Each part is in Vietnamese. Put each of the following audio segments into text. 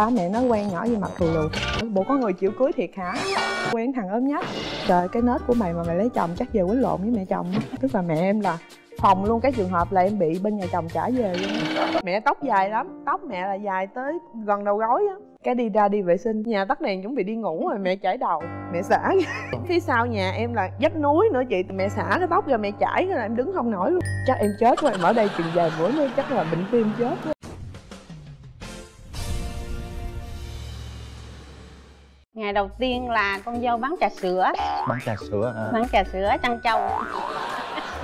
ba mẹ nó quen nhỏ gì mặt thù lù. Bộ có người chịu cưới thiệt hả? Quen thằng ốm nhách. Trời, cái nết của mày mà mày lấy chồng chắc về quýnh lộn với mẹ chồng. Tức là mẹ em là phòng luôn cái trường hợp là em bị bên nhà chồng trả về luôn. Mẹ tóc dài lắm, tóc mẹ là dài tới gần đầu gối á. Cái đi ra đi vệ sinh, nhà tắt đèn chuẩn bị đi ngủ rồi mẹ chảy đầu, mẹ xả. Phía sau nhà em là vách núi nữa chị, mẹ xả cái tóc rồi mẹ chảy rồi em đứng không nổi luôn. Chắc em chết rồi, mở đây chừng vài bữa nữa chắc là bệnh tim chết rồi. Ngày đầu tiên là con dâu bán trà sữa. Bán trà sữa hả? Bán trà sữa trân châu.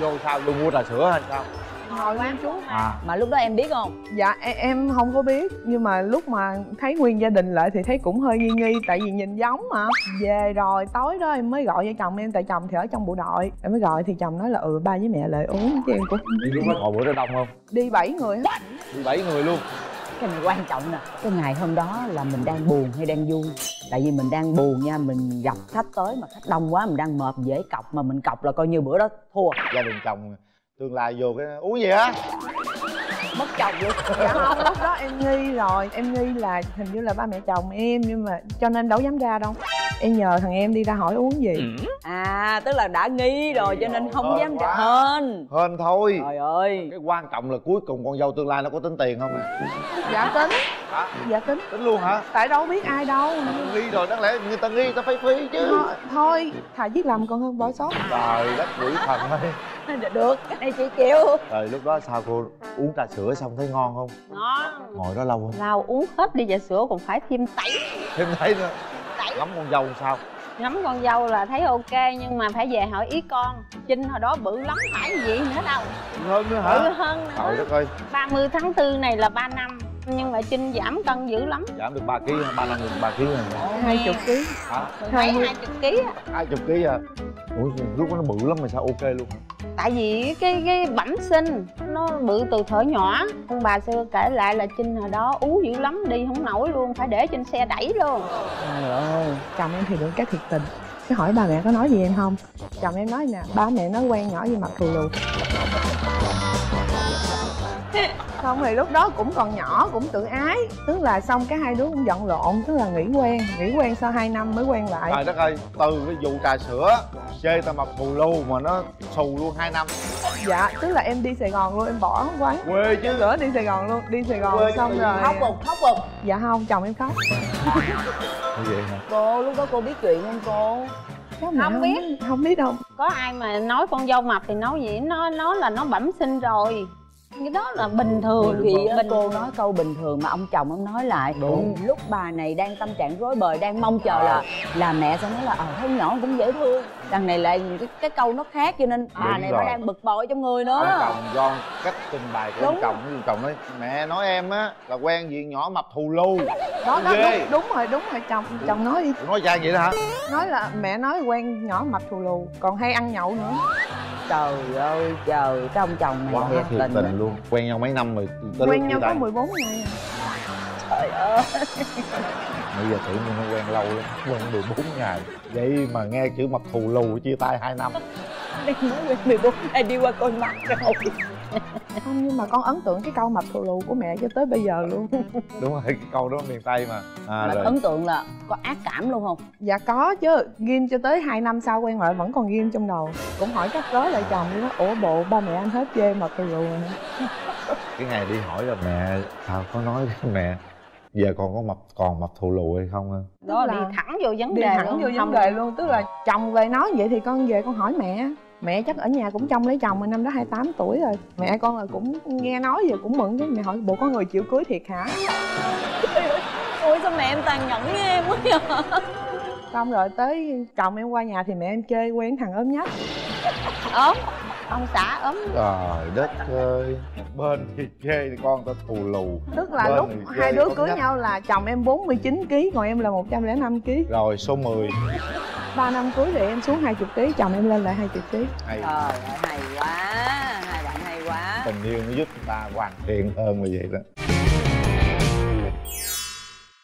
Vô sao vô mua trà sữa hay sao? Ngồi quán chú à. Mà lúc đó em biết không? Dạ em không có biết. Nhưng mà lúc mà thấy nguyên gia đình lại thì thấy cũng hơi nghi nghi. Tại vì nhìn giống mà. Về rồi tối đó em mới gọi cho chồng em. Tại chồng thì ở trong bộ đội. Em mới gọi thì chồng nói là ừ ba với mẹ lại uống. Chứ em cũng đi lúc đó ngồi bữa đó đông không? Đi 7 người hết. Đi 7 người luôn. Cái này quan trọng nè. Cái ngày hôm đó là mình đang buồn hay đang vui? Tại vì mình đang buồn nha, mình gặp khách tới mà khách đông quá mình đang mệt dễ cọc. Mà mình cọc là coi như bữa đó thua. Gia đình chồng tương lai vô cái uống gì hả? Mất chồng vậy? Dạ không, lúc đó em nghi rồi. Em nghi là hình như là ba mẹ chồng em. Nhưng mà cho nên đâu dám ra đâu. Em nhờ thằng em đi ra hỏi uống gì. À tức là đã nghi rồi cho nên không dám ra. Hên thôi. Trời ơi. Cái quan trọng là cuối cùng con dâu tương lai nó có tính tiền không nè? Dạ tính. Hả? Dạ tính. Tính luôn hả? Tại đâu biết ai đâu. Nghi rồi đáng lẽ người ta nghi ta phải phí chứ. Thôi thà giết lầm còn hơn bỏ sót. Trời đất quỷ thần ơi. Được, cái này chị chịu. Rồi lúc đó sao cô uống trà sữa xong thấy ngon không? Ngon. Ngồi đó lâu không? Lâu, uống hết đi trà sữa còn phải thêm tẩy. Thêm tẩy nữa. Ngắm con dâu sao? Ngắm con dâu là thấy ok nhưng mà phải về hỏi ý con. Trinh hồi đó bự lắm phải gì nữa đâu. Hơn nữa hả? Bự hơn nữa. Trời đất ơi. 30 tháng 4 này là 3 năm. Nhưng mà Trinh giảm cân dữ lắm. Giảm được 3 kg, 3 năm được 3 kg rồi. 20 kg. Hả? 20 kg á. 20 kg à? Ủa lúc đó nó bự lắm mà sao ok luôn hả? Tại vì cái bẩm sinh nó bự từ thở nhỏ. Ông bà xưa kể lại là Trinh hồi đó uống dữ lắm, đi không nổi luôn, phải để trên xe đẩy luôn. Trời ơi, chồng em thì được cái thiệt tình. Cái hỏi bà mẹ có nói gì em không? Chồng em nói nè, ba mẹ nó quen nhỏ gì mặt thù lù. Xong thì lúc đó cũng còn nhỏ, cũng tự ái. Tức là xong cái hai đứa cũng giận lộn. Tức là nghỉ quen sau 2 năm mới quen lại. Trời đất ơi, từ cái vụ trà sữa chê tao mập thù lù mà nó xù luôn 2 năm. Dạ, tức là em đi Sài Gòn luôn, em bỏ quán quê chứ nữa, đi Sài Gòn luôn. Đi Sài Gòn quê xong rồi khóc bụng. Dạ không, chồng em khóc. Vậy hả? Cô, lúc đó cô biết chuyện không cô? Không biết đâu. Có ai mà nói con dâu mập thì nói gì, nó là nó bẩm sinh rồi. Cái đó là bình thường thì cô nói câu bình thường mà ông chồng ông nói lại. Đúng. Lúc bà này đang tâm trạng rối bời, đang mong chờ là mẹ sẽ nói là thấy nhỏ cũng dễ thương. Đằng này lại cái câu nó khác cho nên bà này nó đang bực bội trong người nữa. Ông chồng do cách trình bày của ông chồng, như chồng nói mẹ nói em á là quen gì nhỏ mập thù lù. Đó đúng rồi chồng nói. Nói ra vậy đó hả? Nói là mẹ nói quen nhỏ mập thù lù còn hay ăn nhậu nữa. Trời ơi trời, cái ông chồng này quá thiệt tình luôn. Quen nhau mấy năm rồi? Quen nhau có 14 ngày à. Trời ơi. Bây giờ tự nhiên nó quen lâu lắm. Quen 14 ngày. Vậy mà nghe chữ mập thù lù chia tay 2 năm. Đang nói quen 14 ngày đi qua coi mặt rồi. Không, nhưng mà con ấn tượng cái câu mập thù lù của mẹ cho tới bây giờ luôn. Đúng rồi, cái câu đó miền Tây mà. À, mà ấn tượng là có ác cảm luôn không? Dạ có chứ, ghim cho tới 2 năm sau quen lại vẫn còn ghim trong đầu. Cũng hỏi các cớ lại chồng đi đó, ủa bộ ba mẹ anh hết chê mập thù lù rồi hả? Cái ngày đi hỏi là mẹ sao có nói với mẹ giờ còn mập thù lù hay không? Đó là đi thẳng vô vấn đề luôn. Tức là chồng về nói vậy thì con về con hỏi mẹ. Mẹ chắc ở nhà cũng trông lấy chồng mà năm đó 28 tuổi rồi. Mẹ con là cũng nghe nói về cũng mừng chứ. Mẹ hỏi bộ có người chịu cưới thiệt hả? Ôi sao mẹ em tàn nhẫn với em quá vậy? Xong rồi tới chồng em qua nhà thì mẹ em chơi quen thằng ốm nhách. Ốm? Ông xã ốm. Trời đất ơi. Bên thì chê thì con ta thù lù. Tức là bên lúc hai đứa cưới nhau là chồng em 49 kg, còn em là 105 kg. Rồi số 10. 3 năm cưới thì em xuống 20 kg, chồng em lên lại 20 kg. Trời ơi, hay quá, hai bạn hay quá. Tình yêu nó giúp ta hoàn thiện hơn như vậy đó.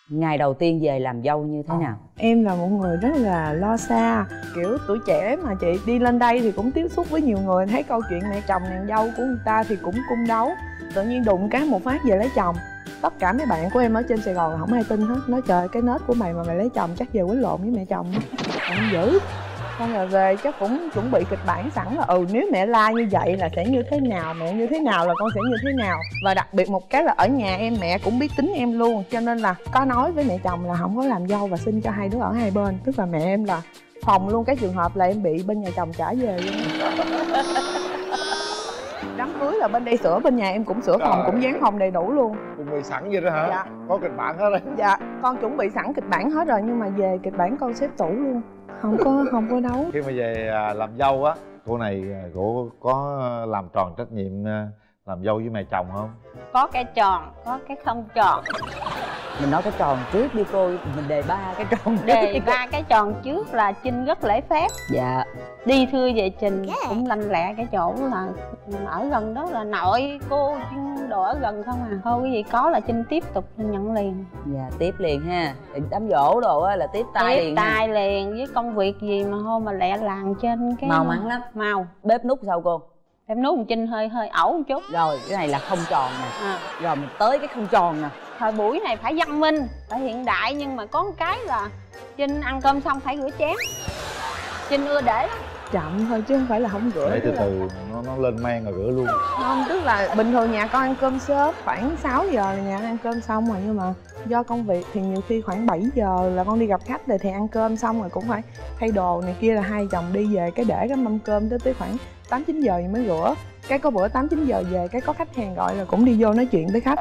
Ngày đầu tiên về làm dâu như thế nào? Em là một người rất là lo xa. Kiểu tuổi trẻ mà chị, đi lên đây thì cũng tiếp xúc với nhiều người. Thấy câu chuyện mẹ chồng nàng dâu của người ta thì cũng cung đấu. Tự nhiên đụng cái một phát về lấy chồng. Tất cả mấy bạn của em ở trên Sài Gòn không ai tin hết. Nói trời cái nết của mày mà mày lấy chồng chắc về quýnh lộn với mẹ chồng. Không dữ. Xong rồi về chắc cũng chuẩn bị kịch bản sẵn là nếu mẹ la như vậy là sẽ như thế nào, mẹ như thế nào là con sẽ như thế nào. Và đặc biệt một cái là ở nhà em mẹ cũng biết tính em luôn, cho nên là có nói với mẹ chồng là không có làm dâu và xin cho hai đứa ở hai bên. Tức là mẹ em là phòng luôn cái trường hợp là em bị bên nhà chồng trả về luôn. Đám cưới là bên đây sửa, bên nhà em cũng sửa trời, phòng cũng dán phòng đầy đủ luôn. Chuẩn bị sẵn vậy đó hả? Dạ. Có kịch bản hết rồi. Dạ, con chuẩn bị sẵn kịch bản hết rồi nhưng mà về kịch bản con xếp tủ luôn. Không có đấu. Khi mà về làm dâu á, cô này cô có làm tròn trách nhiệm làm dâu với mẹ chồng không? Có cái tròn, có cái không tròn. Mình nói cái tròn trước đi cô, mình đề ba cái tròn trước. Đề ba cái tròn trước là Trinh rất lễ phép. Dạ. Đi thưa về Trinh cũng lanh lẹ cái chỗ là ở gần đó là nội cô Trinh đồ ở gần không à. Thôi cái gì có là Trinh tiếp tục nhận liền. Dạ tiếp liền ha. Đám dỗ đồ á là tiếp tay liền. Tiếp tay liền với công việc gì mà hô mà lẹ làng trên cái mau mắn lắm. Mau. Bếp nút sao cô? Em nấu con Trinh hơi ẩu một chút. Rồi cái này là không tròn nè à. Rồi mình tới cái không tròn nè. Thời buổi này phải văn minh, phải hiện đại, nhưng mà có một cái là Trinh ăn cơm xong phải rửa chén. Trinh ưa để lắm. Chậm thôi chứ không phải là không rửa. Để từ từ nó lên men rồi rửa luôn. Không, tức là bình thường nhà con ăn cơm sớm, khoảng 6 giờ là nhà ăn cơm xong rồi. Nhưng mà do công việc thì nhiều khi khoảng 7 giờ là con đi gặp khách rồi thì ăn cơm xong rồi cũng phải thay đồ này kia, là hai chồng đi về cái để cái mâm cơm tới khoảng 8-9 giờ thì mới rửa. Cái có bữa 8-9 giờ về cái có khách hàng gọi là cũng đi vô nói chuyện với khách.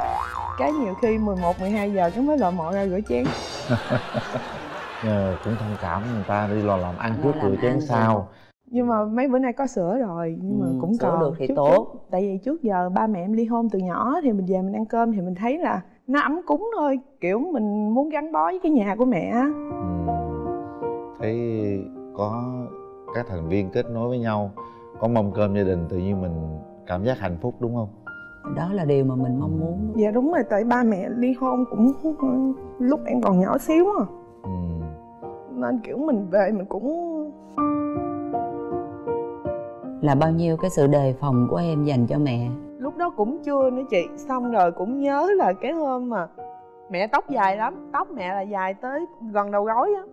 Cái nhiều khi 11-12 giờ cũng mới lội mọ ra rửa chén. Cũng thông cảm người ta đi lo làm ăn trước rửa chén sau. Nhưng mà mấy bữa nay có sữa rồi, nhưng mà cũng còn được thì tốt. Tại vì trước giờ ba mẹ em ly hôn từ nhỏ thì mình về mình ăn cơm thì mình thấy là nó ấm cúng thôi, kiểu mình muốn gắn bó với cái nhà của mẹ. Thấy có các thành viên kết nối với nhau, có mâm cơm gia đình tự nhiên mình cảm giác hạnh phúc đúng không? Đó là điều mà mình mong muốn. Dạ đúng rồi, tại ba mẹ ly hôn cũng lúc em còn nhỏ xíu à. Nên kiểu mình về mình cũng... Là bao nhiêu cái sự đề phòng của em dành cho mẹ? Lúc đó cũng chưa nữa chị. Xong rồi cũng nhớ là cái hôm mà mẹ tóc dài lắm. Tóc mẹ là dài tới gần đầu gối á.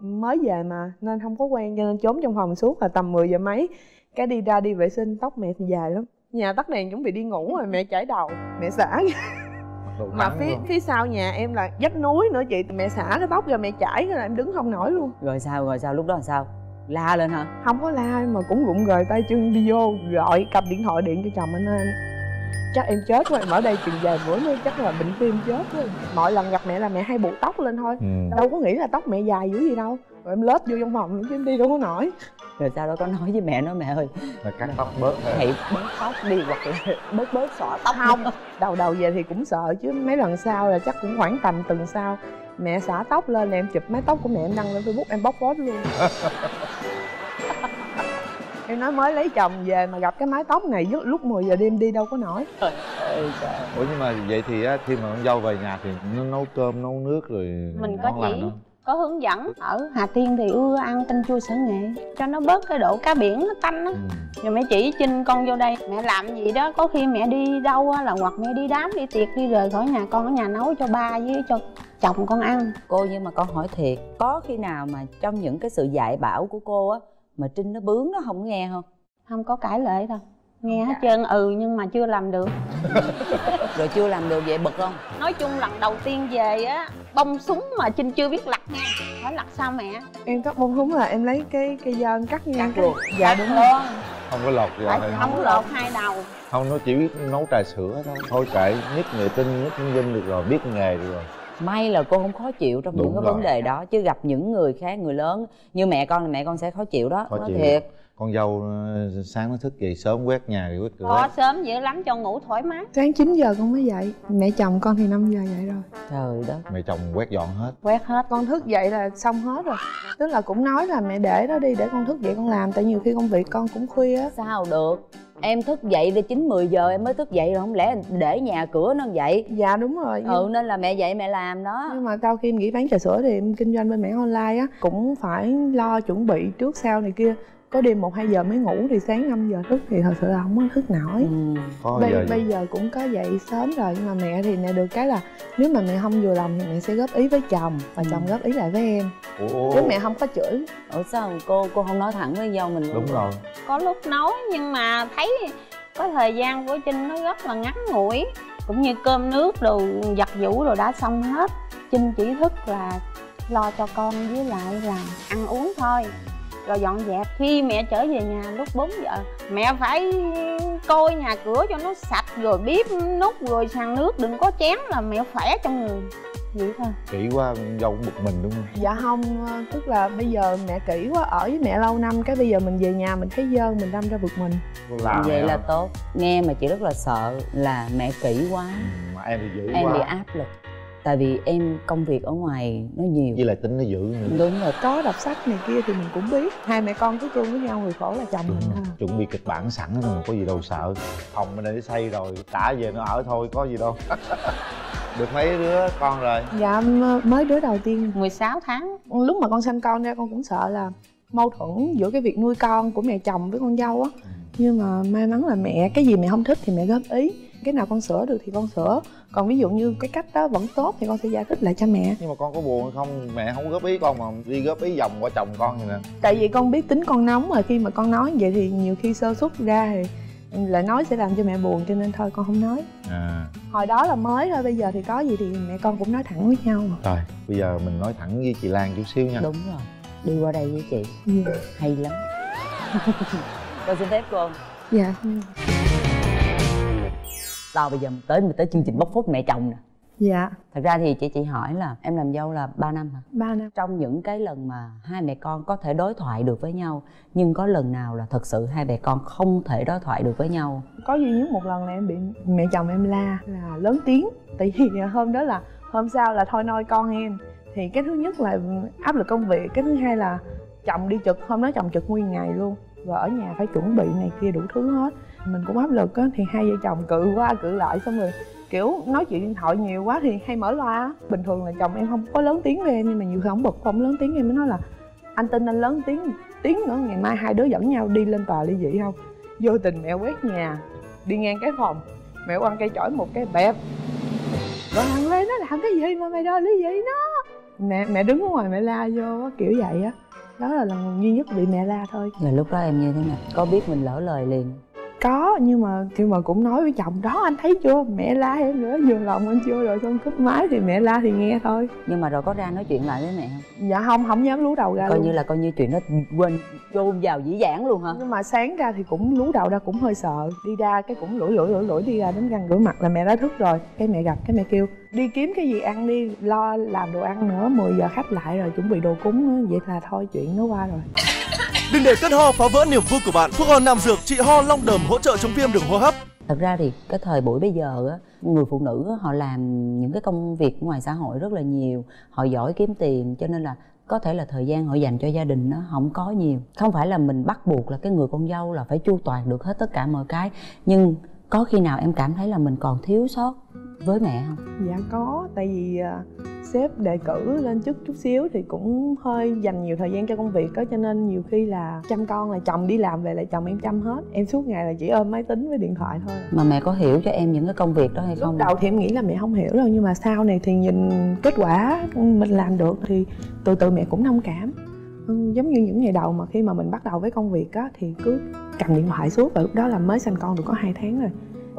Mới về mà nên không có quen cho nên trốn trong phòng suốt là tầm 10 giờ mấy. Cái đi ra đi vệ sinh tóc mẹ thì dài lắm. Nhà tắt đèn chuẩn bị đi ngủ rồi mẹ chải đầu. Mẹ xả. Mà phía sau nhà em là vách núi nữa chị. Mẹ xả cái tóc rồi mẹ chải rồi em đứng không nổi luôn. Rồi sao lúc đó làm sao? La lên hả? Không có la mà cũng rụng rời tay chân đi vô, gọi cầm điện thoại điện cho chồng anh ơi. Chắc em chết rồi, ở đây chừng vài bữa nữa chắc là bệnh tim chết rồi. Mọi lần gặp mẹ là mẹ hay buộc tóc lên thôi. Đâu có nghĩ là tóc mẹ dài dữ gì đâu. Rồi em lết vô trong phòng chứ em đi đâu có nổi. Rồi sau đó có nói với mẹ, nói mẹ ơi là cắt tóc bớt thôi. Hãy bớt tóc đi hoặc là bớt xõa tóc không. Đầu về thì cũng sợ chứ mấy lần sau là chắc cũng khoảng tầm tuần sau. Mẹ xả tóc lên, em chụp mái tóc của mẹ em đăng lên Facebook, em bóc phốt luôn. Em nói mới lấy chồng về mà gặp cái mái tóc này lúc 10 giờ đêm đi đâu có nổi. Ủa nhưng mà vậy thì á, khi mà con dâu về nhà thì nấu cơm, nấu nước rồi mình có chỉ, có hướng dẫn. Ở Hà Tiên thì ưa ăn canh chua sở nghệ cho nó bớt cái độ cá biển nó tanh á. Rồi mẹ chỉ Trinh con vô đây, mẹ làm gì đó, có khi mẹ đi đâu á là hoặc mẹ đi đám, đi tiệc, đi rời khỏi nhà, con ở nhà nấu cho ba với cho chồng con ăn. Cô nhưng mà con hỏi thiệt, có khi nào mà trong những cái sự dạy bảo của cô á mà Trinh nó bướng nó không nghe không? Không có cãi lệ đâu. Nghe hết trơn nhưng mà chưa làm được. Rồi chưa làm được vậy bực không? Nói chung lần đầu tiên về á, bông súng mà Trinh chưa biết lặt nha. Hỏi lặt sao mẹ? Em cắt bông súng là em lấy cái dao cắt ngang ruột. Dạ đúng rồi. Không có lột vậy. Không có lột hai đầu. Không, nó chỉ biết nấu trà sữa thôi. Thôi kệ, nhất người tin, nhất nhân dân được rồi, biết nghề được rồi. May là cô không khó chịu trong những cái vấn đề đó. Chứ gặp những người khác, người lớn như mẹ con là mẹ con sẽ khó chịu đó. Nói thiệt. Con dâu sáng nó thức dậy sớm quét nhà rồi quét cửa. Có sớm dữ lắm cho ngủ thoải mái. Sáng 9 giờ con mới dậy. Mẹ chồng con thì 5 giờ dậy rồi. Trời đất. Mẹ chồng quét dọn hết. Quét hết. Con thức dậy là xong hết rồi. Tức là cũng nói là mẹ để đó đi để con thức dậy con làm. Tại nhiều khi công việc con cũng khuya á. Sao được. Em thức dậy từ 9-10 giờ em mới thức dậy rồi, không lẽ để nhà cửa nó dậy? Dạ đúng rồi. Nên là mẹ dậy mẹ làm đó. Nhưng mà sau khi em nghỉ bán trà sữa thì em kinh doanh bên mảng online á, cũng phải lo chuẩn bị trước sau này kia. có đêm 1-2 giờ mới ngủ thì sáng 5 giờ thức thì thật sự là không có thức nổi. Bây giờ cũng có dậy sớm rồi, nhưng mà mẹ thì mẹ được cái là nếu mà mẹ không vừa lòng thì mẹ sẽ góp ý với chồng và chồng góp ý lại với em. Chứ mẹ không có chửi. Ủa sao cô không nói thẳng với dâu mình luôn? Đúng rồi. Có lúc nói nhưng mà thấy có thời gian của Trinh nó rất là ngắn ngủi, cũng như cơm nước đồ giặt giũ rồi đã xong hết. Trinh chỉ thức là lo cho con với lại là ăn uống thôi, rồi dọn dẹp. Khi mẹ trở về nhà lúc 4 giờ mẹ phải coi nhà cửa cho nó sạch, rồi bếp nút, rồi sàn nước đừng có chén là mẹ khỏe trong người. Vậy thôi. Kỹ quá dâu cũng bực mình đúng không? Dạ không, tức là bây giờ mẹ kỹ quá, ở với mẹ lâu năm cái bây giờ mình về nhà mình thấy dơ mình đâm ra bực mình. Vậy là tốt. Nghe mà chị rất là sợ là mẹ kỹ quá. Mà em thì dữ quá. Em bị áp lực. Tại vì em công việc ở ngoài nó nhiều, với lại tính nó dữ nữa. Đúng rồi, có đọc sách này kia thì mình cũng biết. Hai mẹ con cứ cương với nhau, người khổ là chồng mình thôi. Chuẩn bị kịch bản sẵn thôi mà có gì đâu sợ. Phòng mình để xây rồi, trả về nó ở thôi, có gì đâu. Được mấy đứa con rồi? Dạ, mới đứa đầu tiên 16 tháng. Lúc mà con sanh con ra con cũng sợ là mâu thuẫn giữa cái việc nuôi con của mẹ chồng với con dâu á. Nhưng mà may mắn là mẹ, cái gì mẹ không thích thì mẹ góp ý, cái nào con sửa được thì con sửa, còn ví dụ như cái cách đó vẫn tốt thì con sẽ giải thích lại cho mẹ. Nhưng mà con có buồn hay không? Mẹ không góp ý con mà đi góp ý vòng qua chồng con vậy nè. Tại vì con biết tính con nóng rồi, khi mà con nói vậy thì nhiều khi sơ xuất ra thì lại nói sẽ làm cho mẹ buồn, cho nên thôi con không nói. Hồi đó là mới thôi, bây giờ thì có gì thì mẹ con cũng nói thẳng với nhau rồi. Bây giờ mình nói thẳng với chị Lan chút xíu nha. Đúng rồi, đi qua đây với chị. Hay lắm. Con xin phép cô. Dạ. Tao bây giờ mình tới chương trình bóc phốt mẹ chồng nè. Dạ. Thật ra thì chị hỏi là em làm dâu là 3 năm hả? 3 năm. Trong những cái lần mà hai mẹ con có thể đối thoại được với nhau, nhưng có lần nào là thật sự hai mẹ con không thể đối thoại được với nhau? Có duy nhất một lần là em bị mẹ chồng em la là lớn tiếng. Tại vì hôm đó là hôm sau là thôi noi con em. Thì cái thứ nhất là áp lực công việc, cái thứ hai là chồng đi trực, hôm đó chồng trực nguyên ngày luôn, và ở nhà phải chuẩn bị này kia đủ thứ hết, mình cũng áp lực á. Thì hai vợ chồng cự qua cự lại, xong rồi kiểu nói chuyện điện thoại nhiều quá thì hay mở loa. Bình thường là chồng em không có lớn tiếng với em, nhưng mà nhiều khi ổng bực không lớn tiếng, em mới nói là anh tin anh lớn tiếng nữa ngày mai hai đứa dẫn nhau đi lên tòa ly dị không. Vô tình mẹ quét nhà đi ngang cái phòng, mẹ quăng cây chổi một cái bẹp, rồi thằng Lê nó làm cái gì mà mày đòi ly dị nó. Mẹ đứng ở ngoài mẹ la vô kiểu vậy á. Đó là lần duy nhất bị mẹ la thôi. Rồi lúc đó em như thế nào? Có biết mình lỡ lời liền? Có, nhưng mà khi mà cũng nói với chồng đó, anh thấy chưa, mẹ la em nữa, vừa lòng anh chưa, rồi xong cúp máy. Thì mẹ la thì nghe thôi. Nhưng mà rồi có ra nói chuyện lại với mẹ không? Dạ không dám lú đầu ra. Coi luôn. Coi như chuyện đó quên, chôn vào dĩ vãng luôn hả? Nhưng mà sáng ra thì cũng lú đầu ra, cũng hơi sợ. Đi ra cái cũng lủi đi ra đến gần rửa mặt là mẹ đã thức rồi. Cái mẹ gặp, cái mẹ kêu đi kiếm cái gì ăn đi, lo làm đồ ăn nữa, 10 giờ khách lại rồi, chuẩn bị đồ cúng nữa. Vậy là thôi chuyện nó qua rồi. Đừng để cơn ho phá vỡ niềm vui của bạn. Thuốc ho Nam Dược trị ho long đờm, hỗ trợ chống viêm đường hô hấp. Thật ra thì cái thời buổi bây giờ á, người phụ nữ họ làm những cái công việc ngoài xã hội rất là nhiều, họ giỏi kiếm tiền, cho nên là có thể là thời gian họ dành cho gia đình nó không có nhiều. Không phải là mình bắt buộc là cái người con dâu là phải chu toàn được hết tất cả mọi cái, nhưng có khi nào em cảm thấy là mình còn thiếu sót với mẹ không? Dạ có, tại vì sếp đề cử lên chức chút xíu thì cũng hơi dành nhiều thời gian cho công việc đó, cho nên nhiều khi là chăm con là chồng đi làm về lại chồng em chăm hết, em suốt ngày là chỉ ôm máy tính với điện thoại thôi. Mà mẹ có hiểu cho em những cái công việc đó hay không? Lúc đầu thì em nghĩ là mẹ không hiểu đâu, nhưng mà sau này thì nhìn kết quả mình làm được thì từ từ mẹ cũng thông cảm. Giống như những ngày đầu mà khi mà mình bắt đầu với công việc á thì cứ cầm điện thoại suốt, và lúc đó là mới sanh con được có 2 tháng rồi.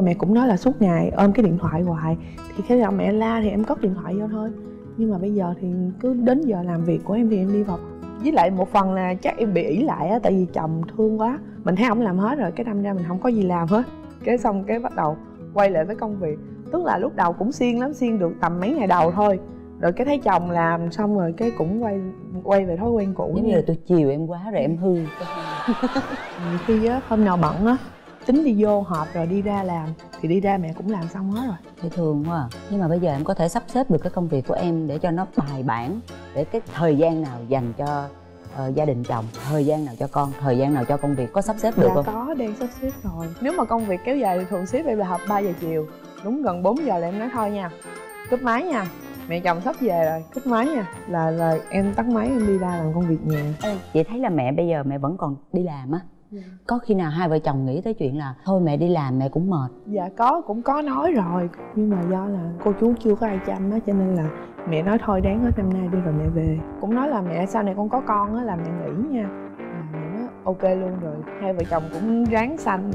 Mẹ cũng nói là suốt ngày ôm cái điện thoại hoài, thì khi nào mẹ la thì em cất điện thoại vô thôi. Nhưng mà bây giờ thì cứ đến giờ làm việc của em thì em đi vào. Với lại một phần là chắc em bị ỷ lại á, tại vì chồng thương quá, mình thấy ổng làm hết rồi cái đâm ra mình không có gì làm hết. Cái xong cái bắt đầu quay lại với công việc. Tức là lúc đầu cũng siêng lắm, siêng được tầm mấy ngày đầu thôi, rồi cái thấy chồng làm xong rồi cái cũng quay về thói quen cũ. Giống như là tôi chiều em quá rồi em hư. Khi á hôm nào bận á, tính đi vô họp rồi đi ra làm, thì đi ra mẹ cũng làm xong hết rồi. Thì thường quá à. Nhưng mà bây giờ em có thể sắp xếp được cái công việc của em để cho nó bài bản, để cái thời gian nào dành cho gia đình chồng, thời gian nào cho con, thời gian nào cho công việc, có sắp xếp được không? Dạ có, đang sắp xếp rồi. Nếu mà công việc kéo dài thì thường xếp em là họp 3 giờ chiều. Đúng gần 4 giờ là em nói thôi nha, cúp máy nha. Mẹ chồng sắp về rồi, cúp máy nha. Là em tắt máy em đi ra làm công việc nhà. Chị thấy là mẹ bây giờ mẹ vẫn còn đi làm á. Dạ. Có khi nào hai vợ chồng nghĩ tới chuyện là thôi mẹ đi làm mẹ cũng mệt? Dạ có, cũng có nói rồi. Nhưng mà do là cô chú chưa có ai chăm á, cho nên là mẹ nói thôi đáng hết năm nay đi rồi mẹ về. Cũng nói là mẹ sau này con có con á là mẹ nghỉ nha. Ok luôn rồi, hai vợ chồng cũng ráng sanh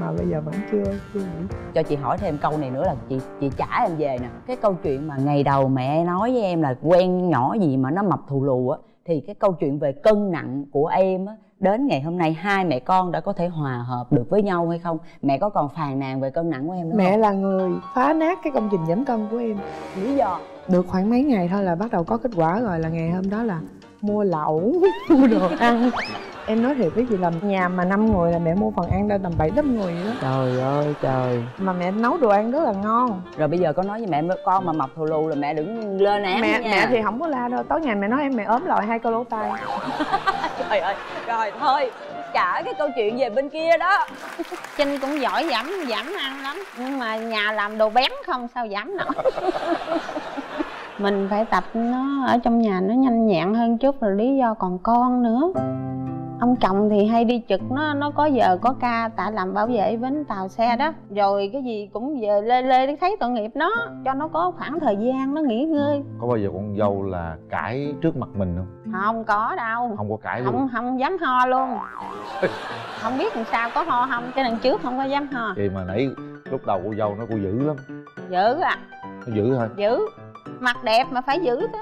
mà bây giờ vẫn chưa nghĩ. Cho chị hỏi thêm câu này nữa là chị trả em về nè. Cái câu chuyện mà ngày đầu mẹ nói với em là quen nhỏ gì mà nó mập thù lù á, thì cái câu chuyện về cân nặng của em á, đến ngày hôm nay hai mẹ con đã có thể hòa hợp được với nhau hay không? Mẹ có còn phàn nàn về cân nặng của em nữa không? Mẹ là người phá nát cái công trình giảm cân của em. Lý do? Được khoảng mấy ngày thôi là bắt đầu có kết quả rồi, là ngày hôm đó là mua lẩu, mua đồ ăn. Em nói thiệt với chị là nhà mà 5 người là mẹ mua phần ăn ra tầm 7-8 người đó. Trời ơi trời. Mà mẹ nấu đồ ăn rất là ngon. Rồi bây giờ có nói với mẹ con mà mập thù lù là mẹ đừng lên án mẹ nha. Mẹ thì không có la đâu, tối ngày mẹ nói em mẹ ốm lòi 2 calo tay. Trời ơi. Rồi thôi, trả cái câu chuyện về bên kia đó. Trinh cũng giỏi giảm ăn lắm. Nhưng mà nhà làm đồ bén không sao giảm nổi. Mình phải tập nó ở trong nhà nó nhanh nhẹn hơn chút, là lý do còn con nữa. Ông chồng thì hay đi trực, nó có giờ có ca, tại làm bảo vệ bến tàu xe đó. Rồi cái gì cũng về lê thấy tội nghiệp nó, cho nó có khoảng thời gian nó nghỉ ngơi. Có bao giờ con dâu là cãi trước mặt mình không? Không có đâu. Không có cãi luôn? Không dám ho luôn. Không biết làm sao, có ho không, cái đằng trước không có dám ho. Vậy mà nãy lúc đầu cô dâu nó cô dữ lắm. Dữ à? Nó dữ thôi. Dữ. Mặt đẹp mà phải dữ đó.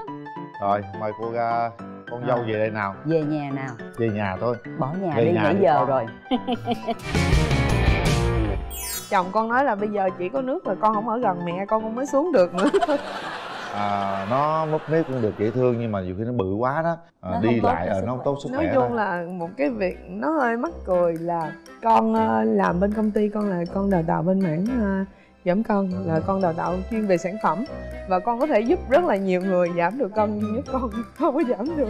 Rồi, mời cô ra. Con dâu về đây nào. Về nhà nào. Về nhà thôi. Bỏ nhà về đi, nãy giờ con. Rồi chồng con nói là bây giờ chỉ có nước rồi con không ở gần mẹ con mới xuống được nữa. Nó mất nếp cũng được dễ thương, nhưng mà nhiều khi nó bự quá đó, nó đi lại nó không tốt sức khỏe. Nói chung là một cái việc nó hơi mắc cười là con làm bên công ty, con là con đào tạo bên mảng giảm cân, là con đào tạo chuyên về sản phẩm và con có thể giúp rất là nhiều người giảm được cân, nhưng con không có giảm được.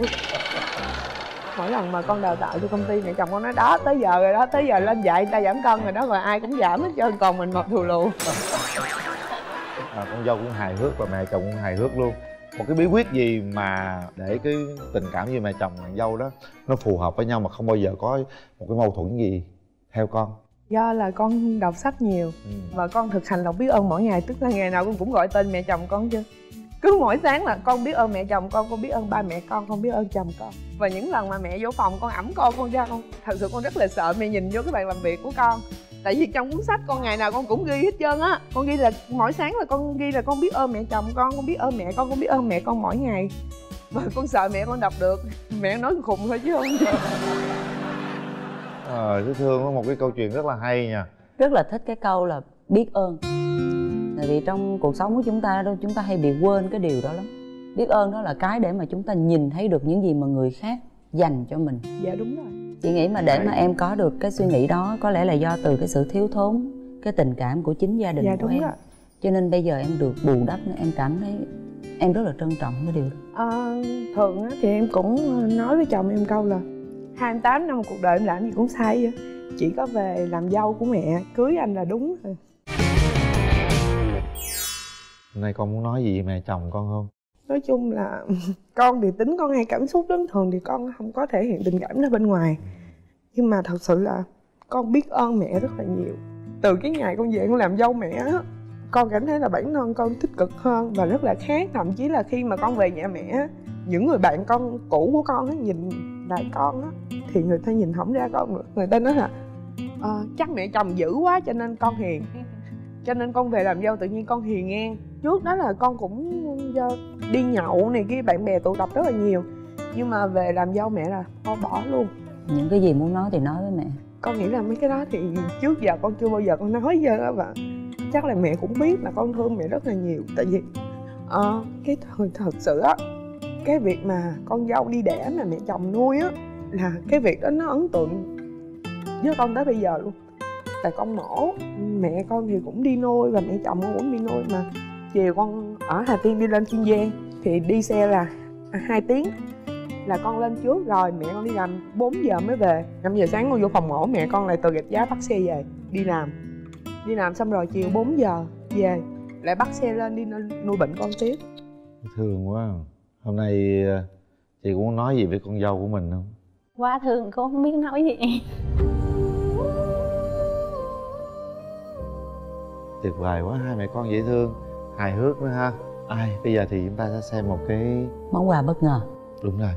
Mỗi lần mà con đào tạo cho công ty, mẹ chồng con nói đó tới giờ rồi đó, tới giờ lên dạy người ta giảm cân rồi đó, rồi ai cũng giảm hết trơn còn mình mập thù lù. Con dâu cũng hài hước và mẹ chồng cũng hài hước luôn. Một cái bí quyết gì mà để cái tình cảm như mẹ chồng mẹ dâu đó nó phù hợp với nhau mà không bao giờ có một cái mâu thuẫn gì theo con? Do là con đọc sách nhiều và con thực hành lòng biết ơn mỗi ngày, tức là ngày nào con cũng gọi tên mẹ chồng con chứ. Cứ mỗi sáng là con biết ơn mẹ chồng con biết ơn ba mẹ con biết ơn chồng con. Và những lần mà mẹ vô phòng con ẵm con ra con thật sự con rất là sợ mẹ nhìn vô cái bàn làm việc của con. Tại vì trong cuốn sách con ngày nào con cũng ghi hết trơn á. Con ghi là mỗi sáng là con ghi là con biết ơn mẹ chồng con biết ơn mẹ con biết ơn mẹ con mỗi ngày. Mà con sợ mẹ con đọc được, mẹ nói khùng thôi chứ không. Rất thương, có một cái câu chuyện rất là hay nha. Rất là thích cái câu là biết ơn. Tại vì trong cuộc sống của chúng ta hay bị quên cái điều đó lắm. Biết ơn đó là cái để mà chúng ta nhìn thấy được những gì mà người khác dành cho mình. Dạ đúng rồi. Chị nghĩ mà để mà em có được cái suy nghĩ đó có lẽ là do từ cái sự thiếu thốn cái tình cảm của chính gia đình của em. Rồi. Cho nên bây giờ em được bù đắp nữa, em cảm thấy em rất là trân trọng cái điều đó. Thường thì em cũng nói với chồng em câu là 28 năm cuộc đời em làm gì cũng sai vậy. Chỉ có về làm dâu của mẹ, cưới anh là đúng rồi. Hôm nay con muốn nói gì mẹ chồng con không? Nói chung là con thì tính con hay cảm xúc lắm. Thường thì con không có thể hiện tình cảm ra bên ngoài. Nhưng mà thật sự là con biết ơn mẹ rất là nhiều. Từ cái ngày con về con làm dâu mẹ, con cảm thấy là bản thân con tích cực hơn và rất là khác. Thậm chí là khi mà con về nhà mẹ, những người bạn con cũ của con nhìn lại con á thì người ta nhìn không ra con nữa. Người ta nói là chắc mẹ chồng dữ quá cho nên con hiền, cho nên con về làm dâu tự nhiên con hiền ngang. Trước đó là con cũng đi nhậu này kia, bạn bè tụ tập rất là nhiều, nhưng mà về làm dâu mẹ là con bỏ luôn. Những cái gì muốn nói thì nói với mẹ. Con nghĩ là mấy cái đó thì trước giờ con chưa bao giờ con nói với đó, và chắc là mẹ cũng biết là con thương mẹ rất là nhiều. Tại vì cái thật sự á, cái việc mà con dâu đi đẻ mà mẹ chồng nuôi á, là cái việc đó nó ấn tượng với con tới bây giờ luôn. Tại con mổ, mẹ con thì cũng đi nuôi và mẹ chồng cũng đi nuôi. Mà chiều con ở Hà Tiên đi lên Kiên Giang thì đi xe là 2 tiếng, là con lên trước rồi mẹ con đi làm 4 giờ mới về. 5 giờ sáng con vô phòng mổ, mẹ con lại từ Gạch Giá bắt xe về đi làm. Đi làm xong rồi chiều 4 giờ về lại bắt xe lên đi nuôi bệnh con tiếp. Thương quá. Hôm nay chị cũng nói gì với con dâu của mình không? Quá thương, cô không biết nói gì. Tuyệt vời quá, hai mẹ con dễ thương, hài hước nữa ha. Ai, bây giờ thì chúng ta sẽ xem một cái món quà bất ngờ. Đúng rồi.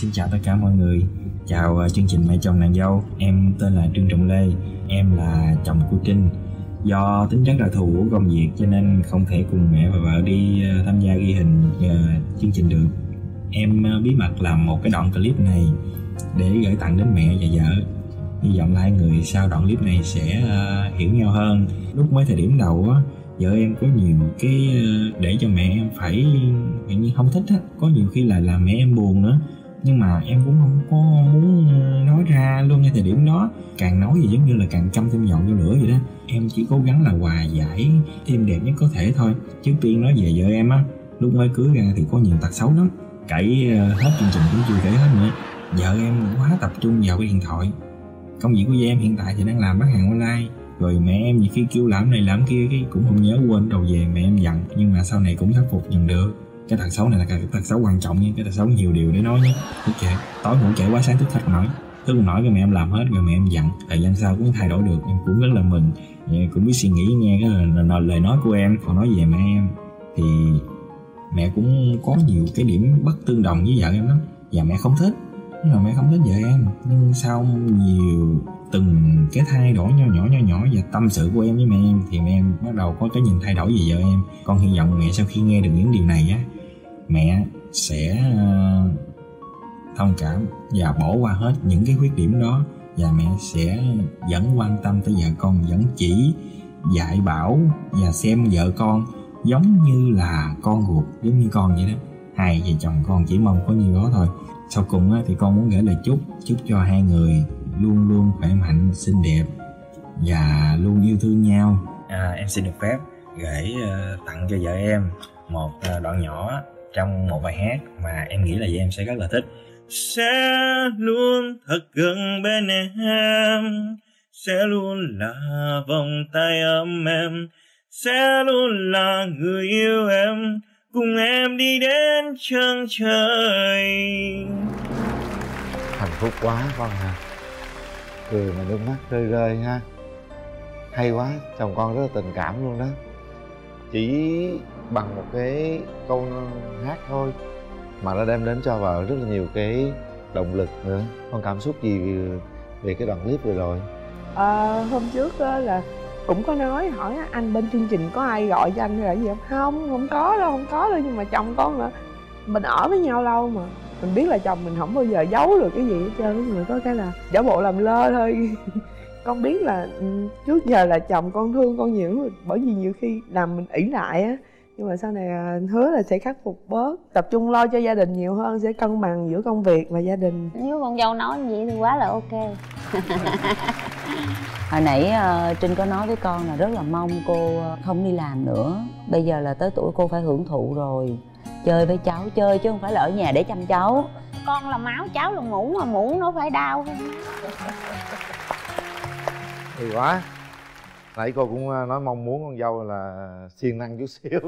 Xin chào tất cả mọi người. Chào chương trình Mẹ Chồng Nàng Dâu. Em tên là Trương Trọng Lê. Em là chồng của Trinh. Do tính chất đặc thù của công việc cho nên không thể cùng mẹ và vợ đi tham gia ghi hình chương trình được. Em bí mật làm một cái đoạn clip này để gửi tặng đến mẹ và vợ. Hy vọng là hai người sau đoạn clip này sẽ hiểu nhau hơn. Lúc mới thời điểm đầu á, vợ em có nhiều cái để cho mẹ em phải không thích á. Có nhiều khi là làm mẹ em buồn nữa. Nhưng mà em cũng không có muốn nói ra luôn ngay thời điểm đó. Càng nói thì giống như là càng châm thêm nhọn vô lửa vậy đó. Em chỉ cố gắng là hòa giải thêm đẹp nhất có thể thôi. Trước tiên nói về vợ em á, lúc mới cưới ra thì có nhiều tật xấu lắm. Kể hết chương trình cũng chưa kể hết nữa. Vợ em quá tập trung vào cái điện thoại. Công việc của vợ em hiện tại thì đang làm bán hàng online. Rồi mẹ em nhiều khi kêu làm này làm kia cái cũng không nhớ quên đầu về mẹ em giận. Nhưng mà sau này cũng khắc phục dần được. Cái tật xấu này là cái tật xấu quan trọng nha, cái tật xấu nhiều điều để nói nhé. Thức trễ, tối ngủ trễ quá sáng thức không nổi. Thức không nổi cái mẹ em làm hết rồi mẹ em giận. Thời gian sau cũng thay đổi được, em cũng rất là mừng. Cũng biết suy nghĩ nghe cái lời nói của em. Còn nói về mẹ em thì mẹ cũng có nhiều cái điểm bất tương đồng với vợ em lắm. Và mẹ không thích, nhưng mà mẹ không thích vợ em. Nhưng sau nhiều từng cái thay đổi nhỏ nhỏ và tâm sự của em với mẹ em thì mẹ em bắt đầu có cái nhìn thay đổi về vợ em. Con hy vọng mẹ sau khi nghe được những điều này á, mẹ sẽ thông cảm và bỏ qua hết những cái khuyết điểm đó. Và mẹ sẽ vẫn quan tâm tới vợ con, vẫn chỉ dạy bảo và xem vợ con giống như là con ruột, giống như con vậy đó. Hai vợ chồng con chỉ mong có nhiêu đó thôi. Sau cùng á, thì con muốn gửi lời chúc cho hai người luôn luôn khỏe mạnh, xinh đẹp và luôn yêu thương nhau. Em xin được phép gửi tặng cho vợ em một đoạn nhỏ trong một bài hát mà em nghĩ là vợ em sẽ rất là thích. Sẽ luôn thật gần bên em, sẽ luôn là vòng tay ấm em, sẽ luôn là người yêu em, cùng em đi đến chân trời. Hạnh phúc quá con hả? Cười mà nước mắt rơi rơi ha. Hay quá, chồng con rất là tình cảm luôn đó. Chỉ bằng một cái câu hát thôi mà đã đem đến cho vợ rất là nhiều cái động lực nữa. Con cảm xúc gì về cái đoạn clip vừa rồi? Hôm trước là cũng có nói hỏi anh bên chương trình có ai gọi cho anh hay là gì không? Không có đâu. Nhưng mà chồng con mà mình ở với nhau lâu mà mình biết là chồng mình không bao giờ giấu được cái gì hết trơn. Người có cái là giả bộ làm lơ thôi. Con biết là trước giờ là chồng con thương con nhiều, bởi vì nhiều khi làm mình ỷ lại á. Nhưng mà sau này hứa là sẽ khắc phục bớt, tập trung lo cho gia đình nhiều hơn, sẽ cân bằng giữa công việc và gia đình. Nếu con dâu nói vậy thì quá là ok. Hồi nãy Trinh có nói với con là rất là mong cô không đi làm nữa. Bây giờ là tới tuổi cô phải hưởng thụ rồi, chơi với cháu chơi chứ không phải là ở nhà để chăm cháu. Con là máu, cháu là muỗng, mà muỗng nó phải đau. Thì quá. Nãy cô cũng nói mong muốn con dâu là siêng năng chút xíu.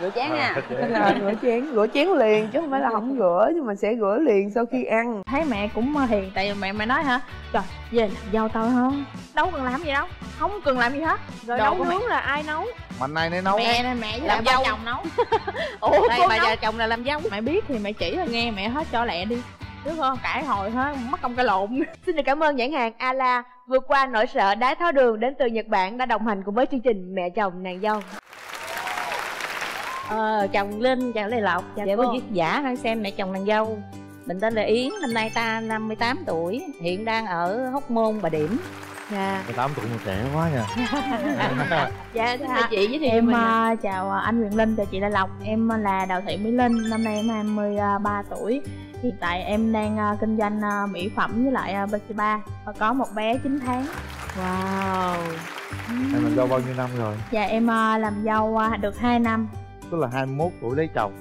Rửa chén à? Rửa chén liền chứ không phải là không rửa, nhưng mà sẽ rửa liền sau khi ăn. Thấy mẹ cũng hiền, tại vì mẹ nói hả, trời về làm dâu tao hơn, đâu cần làm gì đâu, không cần làm gì hết. Rồi nấu nướng mẹ là ai nấu? Mạnh nay nấy nấu. Mẹ mẹ làm dâu, chồng nấu. Ủa đây bà già chồng là làm dâu. Mẹ biết thì mẹ chỉ rồi nghe mẹ hết cho lẹ đi. Đúng không? Cãi hồi hết, mất công cãi lộn. Xin được cảm ơn nhãn hàng Ala vượt qua nỗi sợ đái tháo đường đến từ Nhật Bản đã đồng hành cùng với chương trình Mẹ Chồng Nàng Dâu. Chào Linh, chào Lê Lộc, chào cô Duyệt Giả đang xem Mẹ Chồng Nàng Dâu. Mình tên là Yến, năm nay ta 58 tuổi, hiện đang ở Hóc Môn, Bà Điểm. 58 tuổi còn trẻ quá nha. Dạ chị với em chào anh Quyền Linh, chào chị Lê Lộc. Em là Đào Thị Mỹ Linh, năm nay em 23 tuổi. Hiện tại em đang kinh doanh mỹ phẩm với lại bê spa và có một bé 9 tháng. Wow. Em làm dâu bao nhiêu năm rồi? Dạ em làm dâu được 2 năm. Tức là 21 tuổi lấy chồng.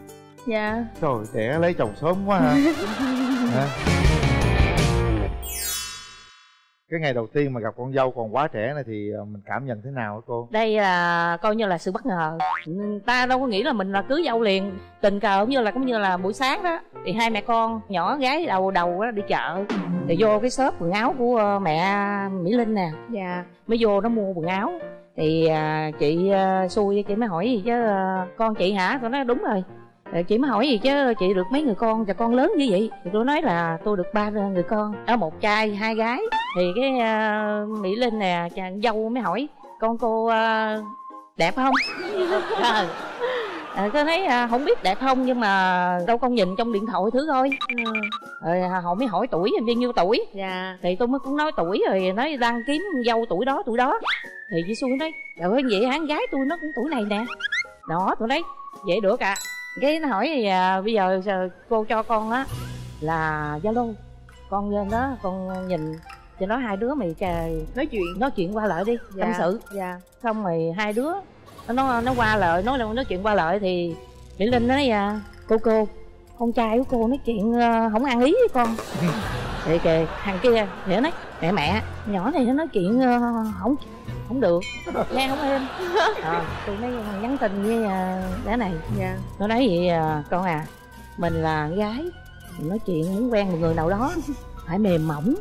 Dạ. Trời, trẻ lấy chồng sớm quá hả? Cái Cái ngày đầu tiên mà gặp con dâu còn quá trẻ này thì mình cảm nhận thế nào hả cô? Đây là coi như là sự bất ngờ. Ta đâu có nghĩ là mình là cưới dâu liền. Tình cờ cũng như là buổi sáng đó thì hai mẹ con nhỏ gái đầu đó đi chợ, thì vô cái shop quần áo của mẹ Mỹ Linh nè. Dạ. Mới vô nó mua quần áo thì chị xui chị mới hỏi gì chứ con chị hả? Tôi nói đúng rồi. Chị mới hỏi gì chứ chị được mấy người con và con lớn như vậy? Thì tôi nói là tôi được 3 người con, ở 1 trai 2 gái. Thì cái Mỹ Linh nè dâu mới hỏi con cô đẹp không? Tôi thấy không biết đẹp không nhưng mà đâu con nhìn trong điện thoại thử coi. Họ mới hỏi tuổi, bao nhiêu tuổi. Dạ. Thì tôi mới cũng nói tuổi rồi, nói đang kiếm dâu tuổi đó tuổi đó. Thì chị xui nói trời ơi vậy hả, gái tôi nó cũng tuổi này nè. Đó tôi nói vậy được à. Cái nó hỏi thì bây giờ cô cho con á là Zalo, con lên đó con nhìn cho nó, hai đứa mày nói chuyện qua lại đi. Dạ. Tâm sự. Dạ. Xong rồi hai đứa nó qua lại nói chuyện qua lại thì Mỹ Linh nói cô con trai của cô nói chuyện không ăn ý với con. Thì kìa thằng kia thì nó nói mẹ nhỏ này nó nói chuyện không được nghe không em. Tôi nói nhắn tin với bé này. Dạ. Nó nói vậy con à, mình là gái mình nói chuyện muốn quen một người nào đó phải mềm mỏng,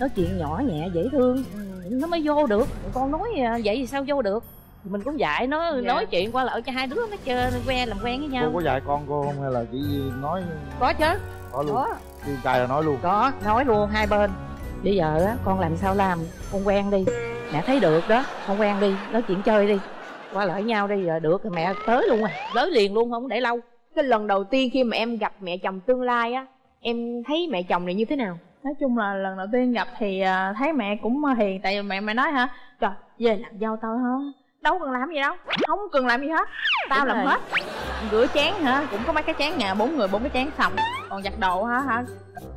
nói chuyện nhỏ nhẹ dễ thương nó mới vô được. Con nói vậy thì sao vô được, mình cũng dạy nó. Dạ. Nói chuyện qua lại cho hai đứa nó chơi quen, làm quen với nhau. Cô có dạy con cô không hay là chỉ nói? Có chứ, có luôn. Chị tài là nói luôn, có nói luôn hai bên. Bây giờ á con làm sao làm, con quen đi mẹ thấy được đó, con quen đi nói chuyện chơi đi qua lại nhau đi rồi được mẹ tới luôn à, tới liền luôn không để lâu. Cái lần đầu tiên khi mà em gặp mẹ chồng tương lai á, em thấy mẹ chồng này như thế nào? Nói chung là lần đầu tiên gặp thì thấy mẹ cũng hiền, tại vì mẹ nói hả trời về làm dâu tao hả, đâu cần làm gì đâu, không cần làm gì hết, tao làm hết. Rửa chén hả, cũng có mấy cái chén nhà 4 người 4 cái chén xong, còn giặt đồ hả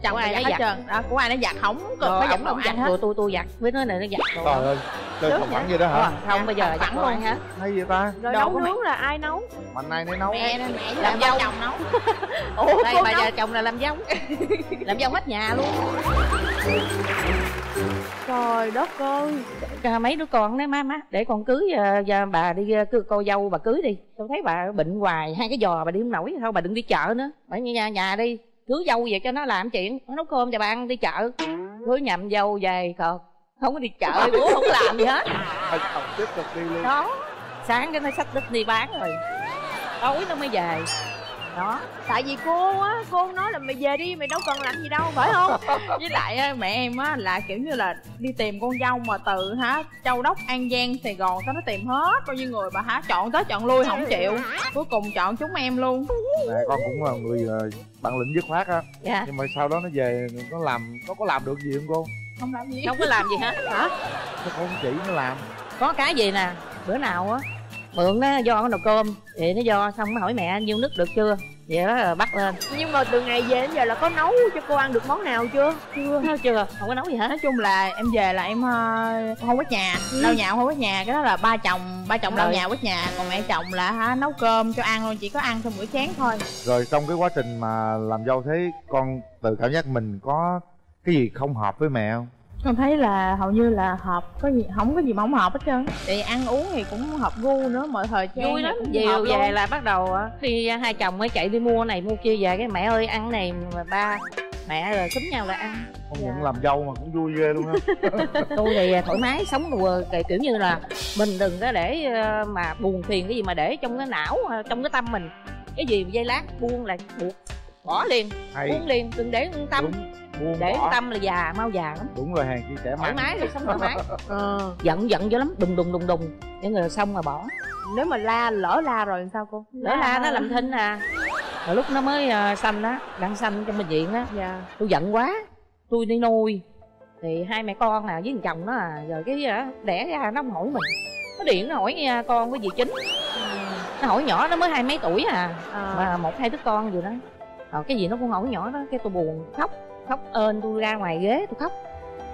chồng ai giặt hết trơn đó, của ai nó giặt không cần phải giặt đâu, giặt của tôi giặt với nó này nó giặt. Trời ơi chơi phòng phẳng vậy đó hả? Không, bây giờ là giặt luôn hả hay vậy ta? Rồi nấu nướng là ai nấu? Mạnh nay nó nấu, mẹ làm dâu chồng nấu. Ủa đây bà vợ chồng là làm dâu hết nhà luôn. Trời đất ơi, mấy đứa con nói má để con cưới bà đi, cô dâu bà cưới đi. Tôi thấy bà bệnh hoài, 2 cái giò bà đi không nổi, thôi bà đừng đi chợ nữa, bà ở nhà đi, cưới dâu về cho nó làm chuyện, nó nấu cơm cho bà ăn, đi chợ. Cưới nhầm dâu về cợt, không có đi chợ, bố không làm gì hết. Tiếp tục đi luôn. Đó, sáng cái nó xách đít đi bán rồi, tối nó mới về. Đó, tại vì cô á, cô nói là mày về đi, mày đâu cần làm gì đâu, phải không? Với lại mẹ em á là kiểu như là đi tìm con dâu mà từ Châu Đốc, An Giang, Sài Gòn, tao nó tìm hết bao nhiêu người mà chọn tới chọn lui không chịu, cuối cùng chọn chúng em luôn. Mẹ con cũng là người bản lĩnh dứt khoát á. Dạ. Nhưng mà sau đó nó về nó có làm được gì không cô? Không làm gì, không có làm gì hết hả? Nó không chỉ nó làm có cái gì nè, bữa nào á mượn nó do nó nồi cơm thì nó do xong nó hỏi mẹ nhiêu nước được chưa, vậy đó là bắt lên. Nhưng mà từ ngày về đến giờ là có nấu cho cô ăn được món nào chưa? Chưa, không có nấu gì hết. Nói chung là em về là em không quét nhà, lau nhà không quét nhà, cái đó là ba chồng lau nhà quét nhà, còn mẹ chồng là nấu cơm cho ăn luôn, chỉ có ăn xong bữa chén thôi. Rồi trong cái quá trình mà làm dâu thấy con tự cảm giác mình có cái gì không hợp với mẹ không? Con thấy là hầu như là hợp, có gì không có gì mà không hợp hết trơn. Thì ăn uống thì cũng hợp gu nữa, mọi thời trang vui lắm. Nhiều về là bắt đầu đi, hai chồng mới chạy đi mua này mua kia về, cái mẹ ơi ăn này mà ba mẹ rồi xúm nhau lại ăn. Không những làm dâu mà cũng vui ghê luôn á. Tôi thì thoải mái sống đùa, kiểu như là mình đừng có để mà buồn phiền cái gì mà để trong cái não, trong cái tâm mình, cái gì dây lát buông là buộc bỏ liền, buông liền, đừng để tâm. Đúng. Để tâm là già, mau già lắm. Đúng rồi, hàng chia sẻ thoải mái thì sống thoải mái. Giận dữ lắm, đùng những người xong rồi bỏ. Nếu mà lỡ la rồi sao cô? Lỡ la nó làm thinh à. Rồi lúc nó mới sanh á, đang sanh trong bệnh viện á. Dạ. Tôi giận quá, tôi đi nuôi thì hai mẹ con nè với thằng chồng nó rồi cái đẻ ra nó không hỏi mình, nó điện nó hỏi con với dì Chính. Nó hỏi nhỏ nó mới 20 mấy tuổi mà 1-2 đứa con gì đó. Cái gì nó cũng hỏi nhỏ đó, cái tôi buồn khóc ơn, tôi ra ngoài ghế tôi khóc.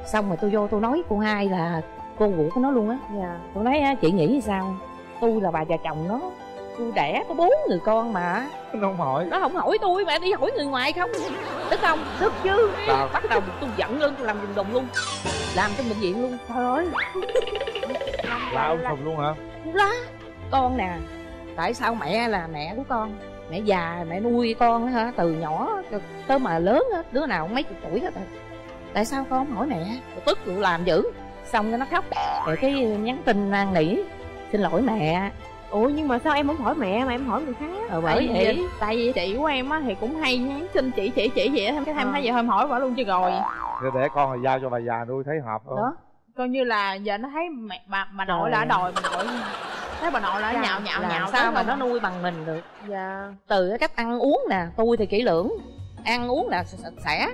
Xong rồi tôi vô tôi nói với cô hai là cô Vũ có nói luôn á. Dạ. Tôi nói chị nghĩ sao, tôi là bà già chồng nó cô đẻ có 4 người con mà. Nó không hỏi. Nó không hỏi tôi mà đi hỏi người ngoài không? Tức không? Tức chứ. Đào. Bắt đầu tôi giận lên, tôi làm vùng đồng luôn. Làm trong bệnh viện luôn. Trời ơi. Là ông Sùng luôn hả? Đó. Con nè, tại sao mẹ là mẹ của con? Mẹ già, mẹ nuôi con hả? Từ nhỏ tới mà lớn á, đứa nào cũng mấy chục tuổi hết rồi. Tại sao con không hỏi mẹ? Tôi tức tôi làm dữ. Xong rồi nó khóc. Rồi cái nhắn tin năn nỉ xin lỗi mẹ. Ủa nhưng mà sao em không hỏi mẹ mà em hỏi người khác? Bởi vậy tại vì chị của em á thì cũng hay nhắn tin chị vậy thêm cái thêm thấy vậy thôi hỏi vợ luôn chứ rồi. Rồi để con rồi giao cho bà già nuôi thấy hợp không? Đó. Coi như là giờ nó thấy mẹ bà nội là đòi bà nội. Thấy bà nội là nhạo sao mà nó nuôi bằng mình được. Dạ. Từ cái cách ăn uống nè, tôi thì kỹ lưỡng. Ăn uống là sạch sẽ.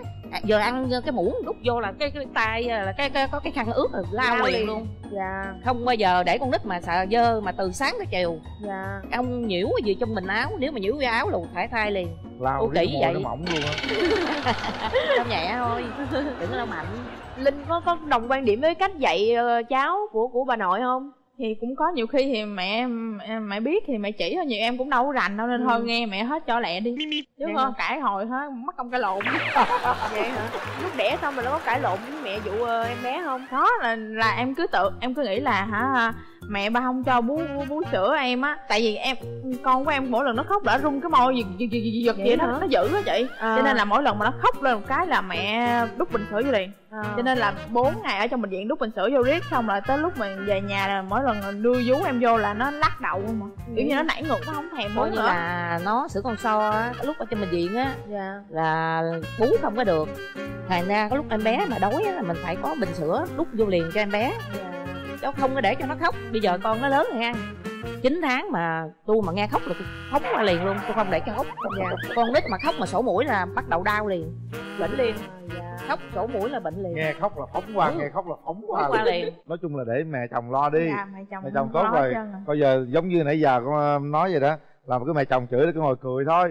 Giờ ăn cái muỗng đút vô là cái tay là cái có cái khăn ướt rồi lao liền luôn. Dạ. Không bao giờ để con nít mà sợ dơ mà từ sáng tới chiều. Dạ. Ông nhiễu cái gì trong mình áo, nếu mà nhiễu cái áo là phải thay liền. Lao kỹ vậy. Nó mỏng luôn á. Không nhẹ thôi. Đừng có lao mạnh. Linh có đồng quan điểm với cách dạy cháu của bà nội không? Thì cũng có, nhiều khi thì mẹ biết thì mẹ chỉ thôi, nhiều em cũng đâu có rành đâu nên thôi nghe mẹ hết cho lẹ đi chứ không cãi hồi hết mất công cãi lộn. Vậy hả? Lúc đẻ xong mà nó có cãi lộn với mẹ vụ em bé không? Đó là em cứ nghĩ là hả mẹ ba không cho bú sữa em á, tại vì con của em mỗi lần nó khóc đã rung cái môi giật vậy đó, nó dữ á chị. Cho nên là mỗi lần mà nó khóc lên một cái là mẹ đút bình sữa vô liền. Cho nên là 4 ngày ở trong bệnh viện đút bình sữa vô riết, xong rồi tới lúc mà về nhà là mỗi lần đưa vú em vô là nó lắc đầu không mà. Kiểu như nó nảy ngược, nó không thèm bú nữa. Như là nó sữa con so á, lúc ở trong bệnh viện á là bú không có được. Thành ra có lúc em bé mà đói á là mình phải có bình sữa đút vô liền cho em bé. Cháu không có để cho nó khóc. Bây giờ con nó lớn rồi ha, 9 tháng mà tôi mà nghe khóc là tôi khóc ra liền luôn, tôi không để cho khóc. Con nít mà khóc mà sổ mũi là bắt đầu đau liền, bệnh liền. Khóc sổ mũi là bệnh liền. Nghe khóc là phóng qua, nghe khóc là phóng qua liền. Nói chung là để mẹ chồng lo đi. Mẹ chồng tốt rồi. Bây giờ giống như nãy giờ con nói vậy đó, làm cái mẹ chồng chửi để cứ ngồi cười thôi.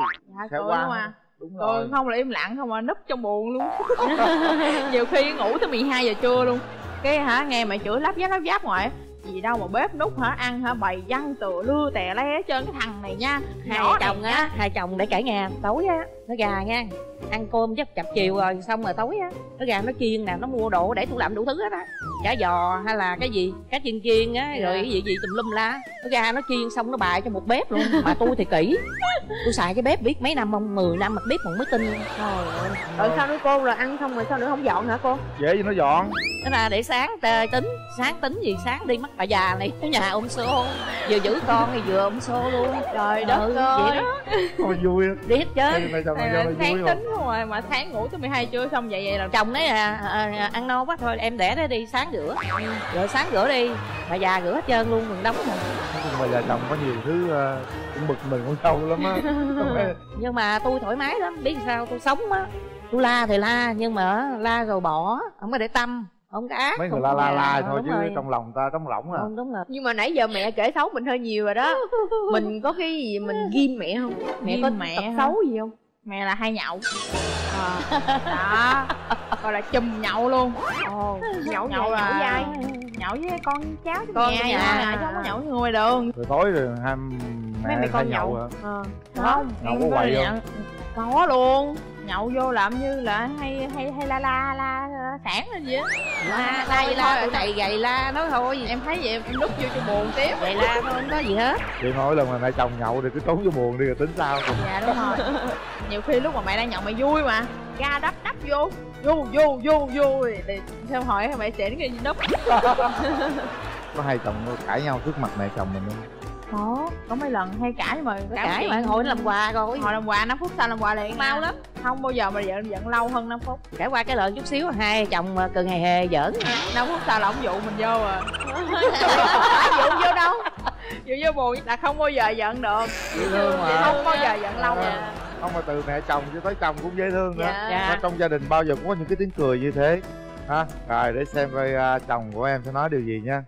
Sẽ qua. Đúng rồi. Không là im lặng không mà núp trong buồn luôn. Nhiều khi ngủ tới 12 giờ trưa luôn. Cái nghe mẹ chửi lắp giáp ngoại gì đâu mà bếp nút ăn bày văng tựa lưa tè le hết trơn. Cái thằng này nha, hai chồng để kể nghe, tối á nó gà nha, ăn cơm chắc chập chiều rồi, xong rồi tối á nó gà nó chiên nè, nó mua đồ để tủ lạnh đủ thứ hết á, chả giò hay là cái gì cá chiên á, rồi cái gì tùm lum la, nó gà nó chiên xong nó bày cho một bếp luôn. Mà tôi thì kỹ, tôi xài cái bếp biết mấy năm không, 10 năm mà bếp còn mới tin. Trời ơi. Rồi sao nữa cô, rồi ăn xong rồi sao nữa không dọn hả cô? Dễ gì nó dọn. Thế là để sáng tính gì sáng đi mất bà già này ở nhà ôm xô, vừa giữ con thì vừa ôm xô luôn. Trời đất ơi. Ôi vui á. Biết chứ. Sáng tính rồi mà sáng ngủ tới 12 chưa xong vậy là chồng ấy ăn no quá thôi em để đó đi sáng rửa. Rồi sáng rửa đi, bà già rửa hết trơn luôn, mình đóng rồi. Nhưng mà già chồng có nhiều thứ cũng bực mình cũng đau lắm á. Nhưng mà tôi thoải mái lắm, biết sao tôi sống á. Tôi la thì la nhưng mà la rồi bỏ, không có để tâm. Không có ác. Mấy người la thôi chứ trong lòng ta trống lỏng à. Không, đúng rồi. Nhưng mà nãy giờ mẹ kể xấu mình hơi nhiều rồi đó. Mình có cái gì mình ghim mẹ không? Mẹ có tật xấu gì không? Mẹ là hay nhậu. Đó. Gọi là chùm nhậu luôn. Nhậu là dai. Nhậu với con cháu chứ nhà chứ không có nhậu với người đường. Rồi tối rồi mẹ con nhậu. Không, nhậu có quậy không? Có luôn. Nhậu vô làm như là hay la sản lên vậy á. La gì la, tụi này gầy la nói thôi. Em thấy vậy em đút vô cho buồn tiếp. Vậy la thôi, không có gì hết. Chị nói là mà mẹ chồng nhậu thì cứ trốn vô buồn đi rồi tính sao. Dạ đúng rồi. Nhiều khi lúc mà mẹ đang nhậu mẹ vui mà ra đắp vô thì theo hỏi mẹ sẽ đến cái đắp. Có hai chồng cãi nhau trước mặt mẹ chồng mình không? Có mấy lần hay cãi mà cãi mà hồi nó làm quà rồi. Hồi làm quà 5 phút sau làm quà liền. Mau lắm. Không bao giờ mà giận lâu hơn 5 phút. Cãi qua cái lợi chút xíu hai chồng cười hề giỡn. 5 phút sau là ổng dụ mình vô rồi. Dụ vô đâu? Dụ vô buồn là không bao giờ giận được. Dễ thương mà. Không bao giờ giận lâu. Không mà từ mẹ chồng cho tới chồng cũng dễ thương nữa. Trong gia đình bao giờ cũng có những cái tiếng cười như thế. Rồi để xem coi chồng của em sẽ nói điều gì nha.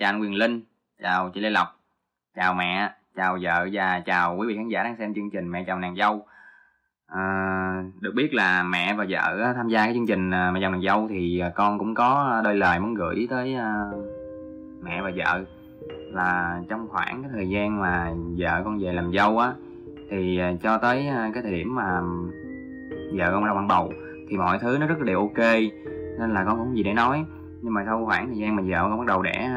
Chào anh Quyền Linh, chào chị Lê Lộc, chào mẹ, chào vợ và chào quý vị khán giả đang xem chương trình Mẹ Chồng Nàng Dâu. Được biết là mẹ và vợ tham gia cái chương trình Mẹ Chồng Nàng Dâu thì con cũng có đôi lời muốn gửi tới mẹ và vợ. là trong khoảng cái thời gian mà vợ con về làm dâu á, thì cho tới cái thời điểm mà vợ con đang mang bầu thì mọi thứ nó rất là đều ok, nên là con không gì để nói. Nhưng mà sau khoảng thời gian mà vợ con bắt đầu đẻ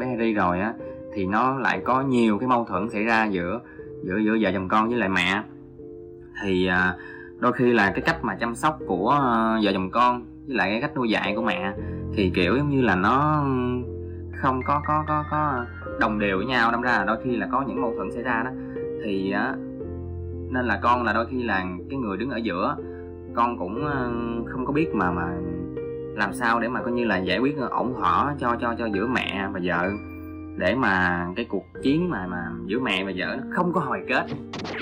bé Harry rồi á, thì nó lại có nhiều cái mâu thuẫn xảy ra giữa vợ chồng con với lại mẹ. Thì đôi khi là cái cách mà chăm sóc của vợ chồng con với lại cái cách nuôi dạy của mẹ thì kiểu giống như là nó không có đồng đều với nhau, đâm ra là đôi khi là có những mâu thuẫn xảy ra đó. Thì nên là con là đôi khi là cái người đứng ở giữa, con cũng không có biết mà làm sao để mà coi như là giải quyết ổn thỏa cho giữa mẹ và vợ, để mà cái cuộc chiến mà giữa mẹ và vợ nó không có hồi kết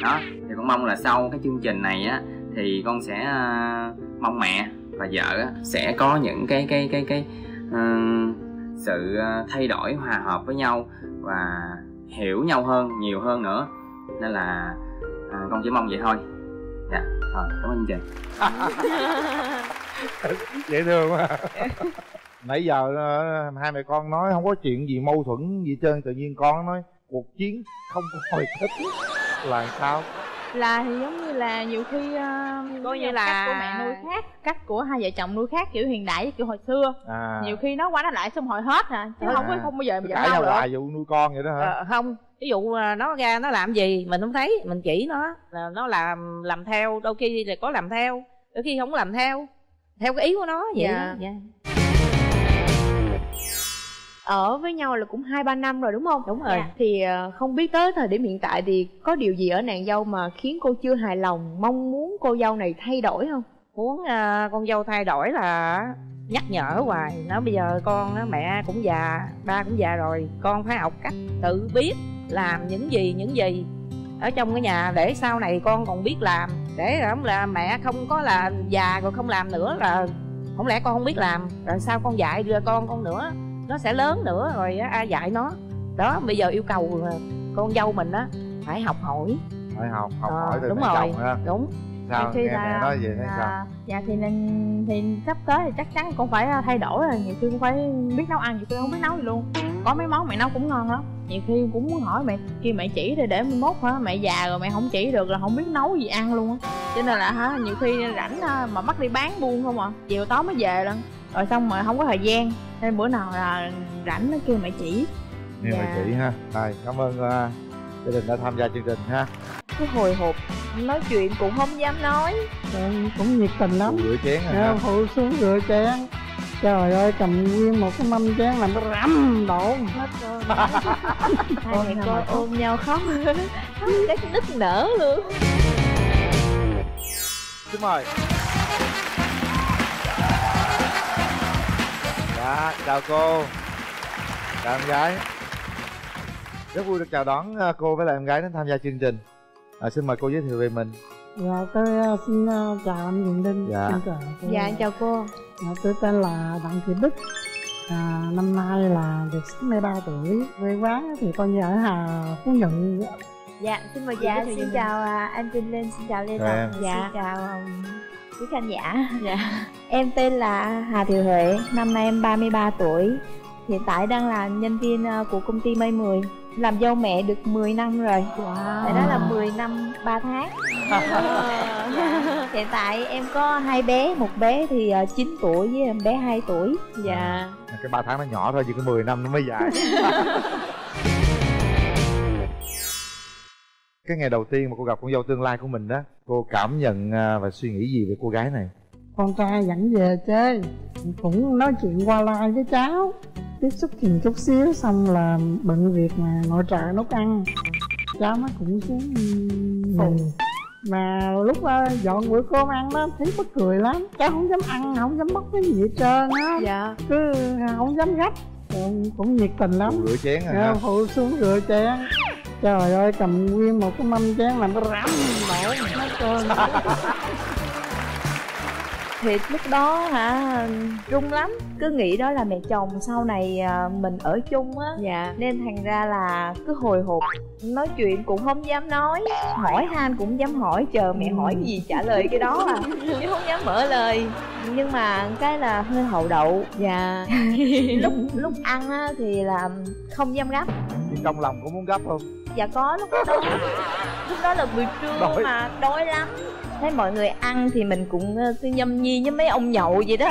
đó. Thì con mong là sau cái chương trình này á, thì con sẽ mong mẹ và vợ á, sẽ có những cái sự thay đổi hòa hợp với nhau và hiểu nhau hơn, nhiều hơn nữa. Nên là con chỉ mong vậy thôi. Dạ, rồi, cảm ơn chị. Dễ thương quá. Nãy giờ hai mẹ con nói không có chuyện gì mâu thuẫn gì trơn, tự nhiên con nói cuộc chiến không có hồi kết là sao? Là thì giống như là nhiều khi coi như là cách của mẹ nuôi khác, cách của hai vợ chồng nuôi khác, kiểu hiện đại với kiểu hồi xưa. Nhiều khi nó quá nó lại xong hồi hết hả, chứ không bao giờ mà cãi nhau lại vụ nuôi con vậy đó hả? Không, ví dụ nó ra nó làm gì mình không thấy, mình chỉ nó làm theo, đôi khi là có làm theo, đôi khi không làm theo cái ý của nó vậy. Ở với nhau là cũng 2-3 năm rồi đúng không? Đúng rồi. Thì không biết tới thời điểm hiện tại thì có điều gì ở nàng dâu mà khiến cô chưa hài lòng, mong muốn cô dâu này thay đổi không? Muốn con dâu thay đổi là nhắc nhở hoài, nói bây giờ con đó, mẹ cũng già, ba cũng già rồi, con phải học cách tự biết làm những gì ở trong cái nhà để sau này con còn biết làm, để không là mẹ không có là già rồi không làm nữa là không lẽ con không biết làm, rồi sao con dạy đưa con nữa, nó sẽ lớn nữa rồi ai dạy nó đó. Bây giờ yêu cầu con dâu mình á phải học hỏi từ mẹ chồng đó. Đúng sao khi mẹ nói gì thấy sao? Dạ thì nên thì sắp tới thì chắc chắn cũng phải thay đổi rồi. Nhiều khi cũng phải biết nấu ăn, nhiều khi không biết nấu gì luôn. Có mấy món mẹ nấu cũng ngon lắm, nhiều khi cũng muốn hỏi mẹ kia mẹ chỉ để mốt hả, mẹ già rồi mẹ không chỉ được là không biết nấu gì ăn luôn á. Cho nên là hả, nhiều khi rảnh mà bắt đi bán buôn không à, chiều tối mới về lần rồi xong rồi không có thời gian, nên bữa nào là rảnh nó kêu mẹ chỉ. Dạ. Mẹ chỉ ha. Rồi cảm ơn gia đình đã tham gia chương trình ha. Cái hồi hộp nói chuyện cũng không dám nói. Trời, cũng nhiệt tình lắm. Rửa chén rồi. Phụ xuống rửa chén. Trời ơi, cầm nguyên một cái mâm chén làm nó rắm đổ hết trơn. Hai mẹ coi ôm nhau khóc. Khóc cái nứt nở luôn. Xin mời. À, chào cô, chào em gái. Rất vui được chào đón cô với lại em gái đến tham gia chương trình. Xin mời cô giới thiệu về mình. Dạ, tôi xin chào anh Quyền Linh. Dạ, dạ chào cô. Tôi tên là Đặng Thị Bích. Năm nay là được 63 tuổi. Quê quán thì coi như ở Hà Phú Nhuận. Dạ, xin mời dạ, xin chào anh Quyền Linh, xin chào Lê Lộc. Dạ, xin chào quý khán giả. Dạ. Em tên là Hà Thị Huệ, năm nay em 33 tuổi. Hiện tại đang là nhân viên của công ty Mây 10. Làm dâu mẹ được 10 năm rồi. Wow. Tại đó là 10 năm 3 tháng. Hiện tại em có hai bé, một bé thì 9 tuổi với em bé 2 tuổi. Dạ. Cái 3 tháng nó nhỏ thôi, chỉ có 10 năm nó mới dài. Cái ngày đầu tiên mà cô gặp con dâu tương lai của mình đó, cô cảm nhận và suy nghĩ gì về cô gái này? Con trai dẫn về chơi, cũng nói chuyện qua lại với cháu, tiếp xúc thì chút xíu, xong là bận việc mà nội trợ nấu ăn, cháu nó cũng xuống buồn. Mà lúc dọn bữa cơm ăn đó thấy bất cười lắm, cháu không dám ăn, không dám bóc cái gì hết trơn á. Dạ. Cứ không dám gấp, cũng nhiệt tình lắm. Rửa chén rồi. Phụ xuống rửa chén. Trời ơi, cầm nguyên một cái mâm chén làm nó rắm đổ hết trơn. Thiệt lúc đó hả, rung lắm, cứ nghĩ đó là mẹ chồng sau này mình ở chung á. Dạ. Nên thành ra là cứ hồi hộp, nói chuyện cũng không dám nói, hỏi han cũng dám hỏi, chờ mẹ hỏi cái gì trả lời cái đó à, chứ không dám mở lời. Nhưng mà cái là hơi hậu đậu. Dạ. Lúc ăn á thì là không dám gấp. nhưng trong lòng cũng muốn gấp không? Dạ có, lúc đó là buổi trưa đói. Mà đói lắm, thấy mọi người ăn thì mình cũng cứ nhâm nhi với mấy ông nhậu vậy đó.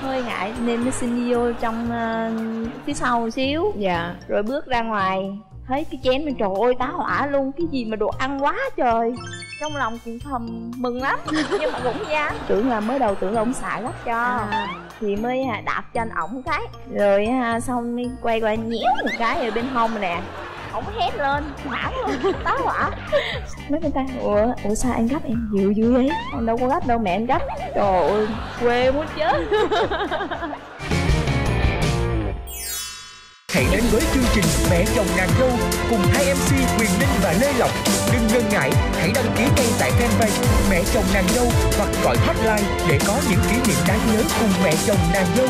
Hơi ngại nên mới xin vô trong phía sau xíu. Dạ. Rồi bước ra ngoài thấy cái chén mình, trời ơi tá hỏa luôn, cái gì mà đồ ăn quá trời. Trong lòng cũng thầm mừng lắm nhưng mà cũng dám, tưởng là mới đầu tưởng là ông xài lắm cho thì mới đạp cho anh ổng cái, rồi xong mới quay qua nhéo một cái ở bên hông nè, ổng hét lên thảm luôn, tá hỏa. Nói bên ta ủa sao anh gấp em dịu dữ vậy? Anh đâu có gấp đâu mẹ, anh gấp. Trời ơi quê muốn chết. Hãy đến với chương trình Mẹ Chồng Nàng Dâu cùng hai MC Quyền Linh và Lê Lộc. Đừng ngần ngại, hãy đăng ký ngay tại fanpage Mẹ Chồng Nàng Dâu hoặc gọi hotline để có những kỷ niệm đáng nhớ cùng Mẹ Chồng Nàng Dâu.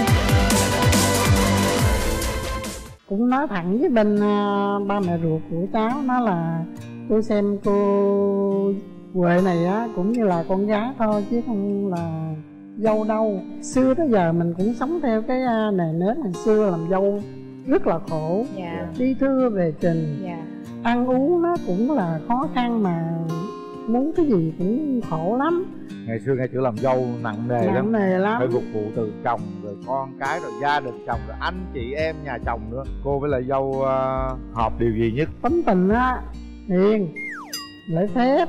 Cũng nói thẳng với bên ba mẹ ruột của cháu, nó là tôi xem cô Huệ này á cũng như là con gái thôi chứ không là dâu đâu. Xưa tới giờ mình cũng sống theo cái nề nếp ngày xưa, làm dâu rất là khổ, đi thưa về trình, ăn uống nó cũng là khó khăn, mà muốn cái gì cũng khổ lắm. Ngày xưa nghe chữ làm dâu nặng nề lắm. Phải phục vụ từ chồng rồi con cái rồi gia đình chồng rồi anh chị em nhà chồng nữa. Cô với lại dâu hợp điều gì nhất? Tính tình á, hiền, lễ phép,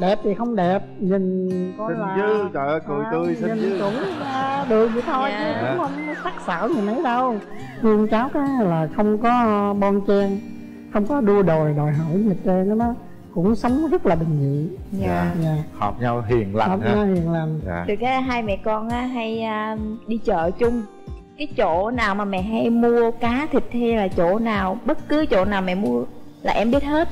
đẹp thì không đẹp, nhìn coi là dư, trời ơi cười tươi xinh dư, cũng được vậy thôi chứ cũng không sắc sảo gì mấy đâu. Nhưng cháu cái là không có bon chen, không có đua đòi hỏi gì trên đó đó, cũng sống rất là bình dị. Hợp nhau hiền lành. Từ cái hai mẹ con hay đi chợ chung, cái chỗ nào mà mẹ hay mua cá thịt hay là chỗ nào, bất cứ chỗ nào mẹ mua là em biết hết.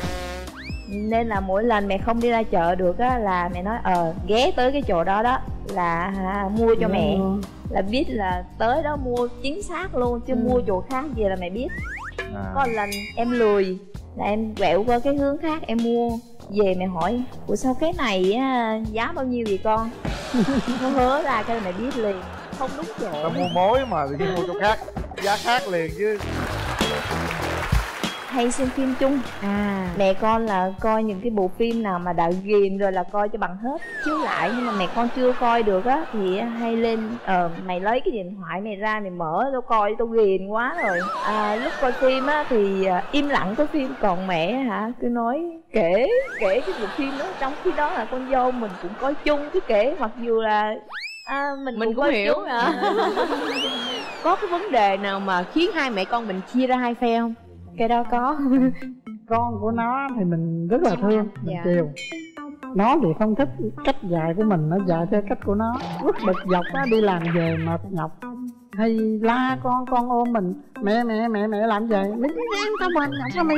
Nên là mỗi lần mẹ không đi ra chợ được á là mẹ nói ghé tới cái chỗ đó đó là mua cho mẹ, là biết là tới đó mua chính xác luôn chứ mua chỗ khác gì là mẹ biết. Có lần em lười là em quẹo qua cái hướng khác em mua về, mẹ hỏi ủa sao cái này á, giá bao nhiêu vậy con? Nó hứa ra cái là mẹ biết liền, không đúng chỗ. Nó mua mối mà thì mua chỗ khác giá khác liền chứ. Hay xem phim chung, mẹ con là coi những cái bộ phim nào mà đạo ghiền rồi là coi cho bằng hết, chiếu lại. Nhưng mà mẹ con chưa coi được á thì hay lên mày lấy cái điện thoại mày ra mày mở tao coi, tao ghiền quá rồi. Lúc coi phim á thì im lặng coi phim, còn mẹ cứ nói kể cái bộ phim đó, trong khi đó là con dâu mình cũng coi chung chứ kể, mặc dù là mình cũng hiểu chung. Có cái vấn đề nào mà khiến hai mẹ con mình chia ra hai phe không? Cái đó có. Con của nó thì mình rất là thương, mình chiều. Nó thì không thích cách dạy của mình, nó dạy theo cách của nó. Lúc bực dọc á, đi làm về mệt nhọc hay la con ôm mình, mẹ làm vậy, mày cứ ngang tao mệt nhọc sao mày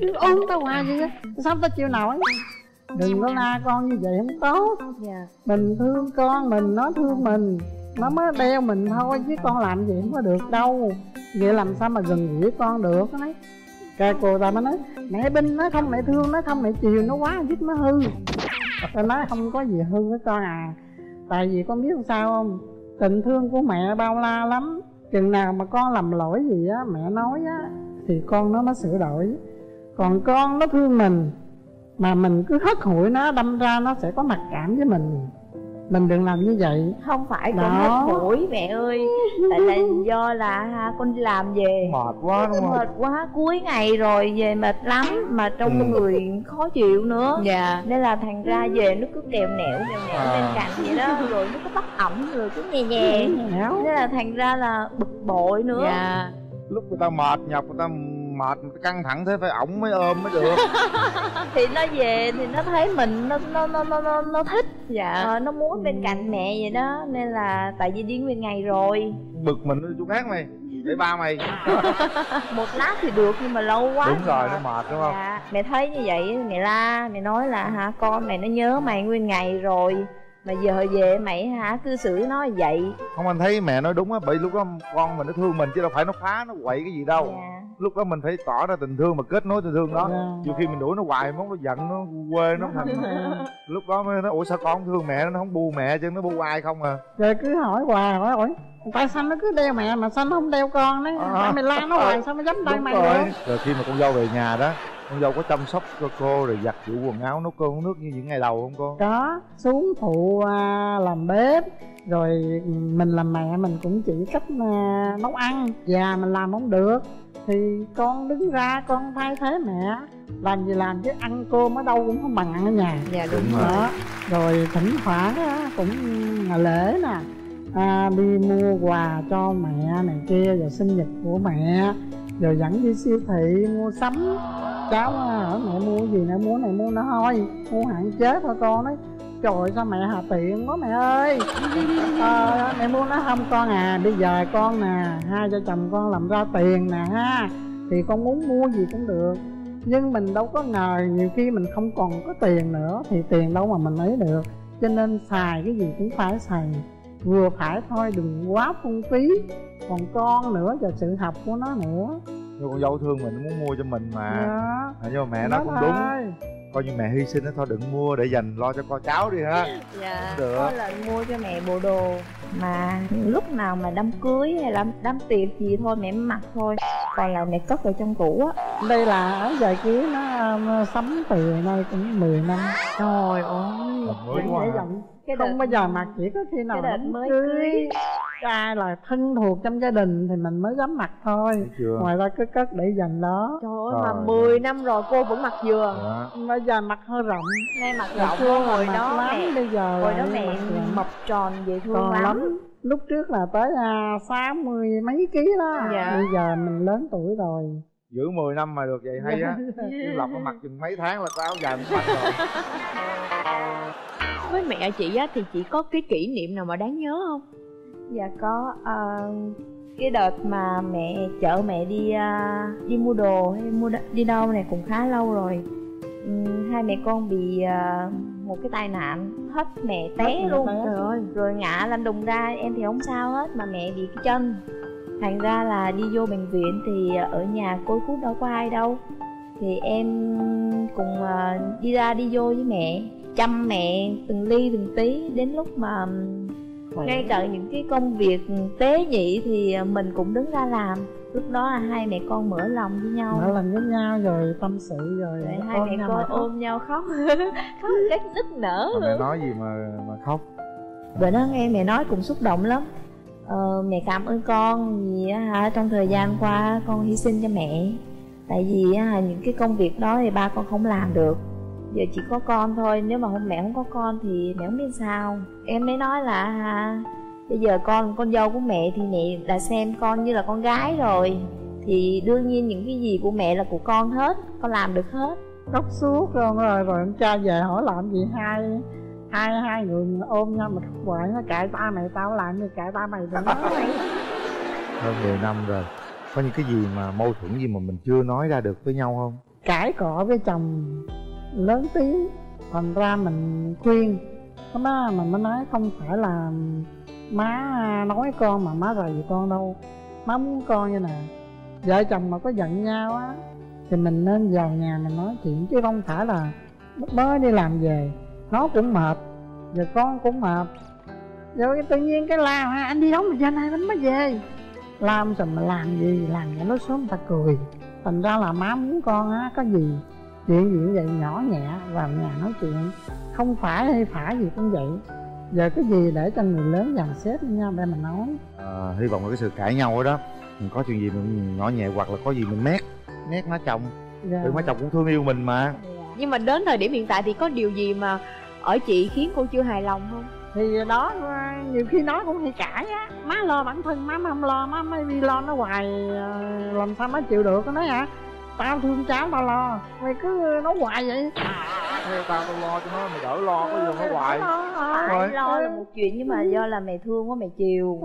cứ ôm tao hoài vậy á, sao tao chịu nổi. Đừng có la con như vậy không tốt. Mình thương con mình, nó thương mình, nó mới đeo mình thôi chứ con làm gì không có được đâu. Vậy làm sao mà gần gũi con được. Cái cô ta mới nói mẹ binh nó không, mẹ thương nó không, mẹ chiều nó quá giúp nó hư. Tôi nói không có gì hư với con à, tại vì con biết sao không, tình thương của mẹ bao la lắm. Chừng nào mà con làm lỗi gì á, mẹ nói á thì con nó sửa đổi. Còn con nó thương mình mà mình cứ hất hủi nó, đâm ra nó sẽ có mặc cảm với mình. Mình đừng làm như vậy. Không phải con hết buổi mẹ ơi. Tại là do là con đi làm về mệt quá đúng không? Mệt quá, cuối ngày rồi về mệt lắm, mà trong người khó chịu nữa. Nên là thành ra về nó cứ kèo nẻo bên cạnh vậy đó. Rồi nó cứ bắt ẩm, rồi cứ nhè nhè. Nên là thành ra là bực bội nữa. Lúc người ta mệt nhọc, người ta mệt căng thẳng thế phải ổng mới ôm mới được. Thì nó về thì nó thấy mình nó thích, nó muốn bên cạnh mẹ vậy đó. Nên là tại vì đi nguyên ngày rồi bực mình, nó đi chỗ khác mày để ba mày. Một lát thì được nhưng mà lâu quá đúng rồi, nó mệt đúng không? Mẹ thấy như vậy mẹ la, mẹ nói là con mày nó nhớ mày nguyên ngày rồi mà giờ về mày cư xử nó vậy. Không, anh thấy mẹ nói đúng á, bởi lúc đó con mình nó thương mình chứ đâu phải nó phá nó quậy cái gì đâu. Lúc đó mình phải tỏ ra tình thương mà kết nối tình thương đó. Nhiều khi mình đuổi nó hoài món nó giận, nó quê nó thành lúc đó mới nói ủa sao con không thương mẹ, nó không bu mẹ chứ nó bu ai không à. Rồi cứ hỏi hoài hỏi Tại sao nó cứ đeo mẹ mà sao nó không đeo con đấy? Tại mày la nó hoài sao nó dám đeo mày nữa? Rồi khi mà con dâu về nhà đó, con dâu có chăm sóc cho cô rồi giặt giũ quần áo, nấu cơm nấu nước như những ngày đầu không con? Có, xuống phụ làm bếp, rồi mình làm mẹ mình cũng chỉ cách nấu ăn, già mình làm không được thì con đứng ra con thay thế mẹ, làm gì làm chứ ăn cơm ở đâu cũng không bằng ăn ở nhà. Dạ đúng rồi. Rồi thỉnh thoảng cũng ngày lễ nè, đi mua quà cho mẹ này kia, rồi sinh nhật của mẹ, rồi dẫn đi siêu thị mua sắm. Cháu hỏi mẹ mua gì nè, mua này mua nó thôi, mua hạn chế thôi con đấy. Trời ơi, sao mẹ hà tiện quá mẹ ơi. Mẹ muốn nói không con à, bây giờ con nè, hai vợ chồng con làm ra tiền nè ha, thì con muốn mua gì cũng được. Nhưng mình đâu có ngờ nhiều khi mình không còn có tiền nữa, thì tiền đâu mà mình lấy được. Cho nên xài cái gì cũng phải xài vừa phải thôi, đừng quá phung phí. Còn con nữa và sự học của nó nữa. Nhưng con dâu thương mình muốn mua cho mình mà. Yeah. Nhưng mà mẹ nó cũng đúng, coi như mẹ hy sinh nó thôi, đừng mua để dành lo cho con cháu đi ha. Dạ được. Có lần mua cho mẹ bộ đồ mà lúc nào mà đám cưới hay là đám tiệc gì thôi mẹ mặc thôi, còn là mẹ cất vào trong tủ á. Đây là áo dài cưới nó sắm từ nay cũng 10 năm. Trời ơi, mới quá. Không bao giờ mặc, chỉ có khi nào mới cưới ai là thân thuộc trong gia đình thì mình mới dám mặc thôi. Ngoài ra cứ cất để dành đó. Trời ơi, mà 10 năm rồi cô vẫn mặc vừa. Bây giờ mặc hơi rộng. Nay mặc rộng hồi đó lắm, bây giờ hồi đó mẹ mập tròn vậy thương lắm. Lúc trước là tới 60 mấy ký đó. Bây giờ mình lớn tuổi rồi. Giữ 10 năm mà được vậy hay á. Chứ Lộc nó mặc chừng mấy tháng là có áo dài mặc rồi. Với mẹ chị á thì chị có cái kỷ niệm nào mà đáng nhớ không? Dạ có, cái đợt mà mẹ chở mẹ đi đi mua đồ hay đi đâu này cũng khá lâu rồi. Hai mẹ con bị một cái tai nạn, hết mẹ té luôn rồi ngã lăn đùng ra, em thì không sao hết mà mẹ bị cái chân. Thành ra là đi vô bệnh viện thì ở nhà côi cút đâu có ai đâu. Thì em cùng đi ra đi vô với mẹ, chăm mẹ từng ly từng tí. Đến lúc mà ngay cả những cái công việc tế nhị thì mình cũng đứng ra làm. Lúc đó là hai mẹ con mở lòng với nhau, mở lòng với nhau rồi tâm sự rồi hai mẹ con ôm nhau khóc khóc đến nức nở. Mẹ nói gì mà khóc? Bữa đó nghe mẹ nói cũng xúc động lắm. Mẹ cảm ơn con vì trong thời gian qua con hy sinh cho mẹ. Tại vì những cái công việc đó thì ba con không làm được, giờ chỉ có con thôi, nếu mà mẹ không có con thì mẹ không biết sao. Em mới nói là bây giờ con dâu của mẹ thì mẹ đã xem con như là con gái rồi, thì đương nhiên những cái gì của mẹ là của con hết, con làm được hết. Khóc suốt rồi ông cha về hỏi làm gì hai người ôm nhau mà khóc hoài. Nó cãi ba mày tao làm gì, cãi ba mày tao nói. Hơn 10 năm rồi, có những cái gì mà mâu thuẫn gì mà mình chưa nói ra được với nhau không? Cãi cọ với chồng lớn tiếng, thành ra mình khuyên. Mình mới nói không phải là má nói con mà má rầy con đâu, má muốn con như nè. Vợ chồng mà có giận nhau á thì mình nên vào nhà mình nói chuyện, chứ không phải là mới đi làm về nó cũng mệt rồi con cũng mệt rồi tự nhiên cái la ha, anh đi đóng mà giờ này anh mới về làm sao mà làm gì làm vậy, nó xuống người ta cười. Thành ra là má muốn con á có gì chuyện gì vậy nhỏ nhẹ vào nhà nói chuyện, không phải hay phải gì cũng vậy. Giờ cái gì để cho người lớn dàn xếp với nhau để mình nói. Hy vọng là cái sự cãi nhau đó mình có chuyện gì mình nhỏ nhẹ, hoặc là có gì mình mét má chồng. Má chồng cũng thương yêu mình mà. Nhưng mà đến thời điểm hiện tại thì có điều gì mà ở chị khiến cô chưa hài lòng không? Thì đó, nhiều khi nói cũng hay cãi á. Má lo bản thân, má không lo, má mới đi lo nó hoài làm sao má chịu được. Nó nói hả, tao thương cháu tao lo, mày cứ nói hoài vậy. Theo tao lo cho nó, mày đỡ lo, có gì nó hoài. Lo là một chuyện, nhưng mà do là mày thương quá mày chiều.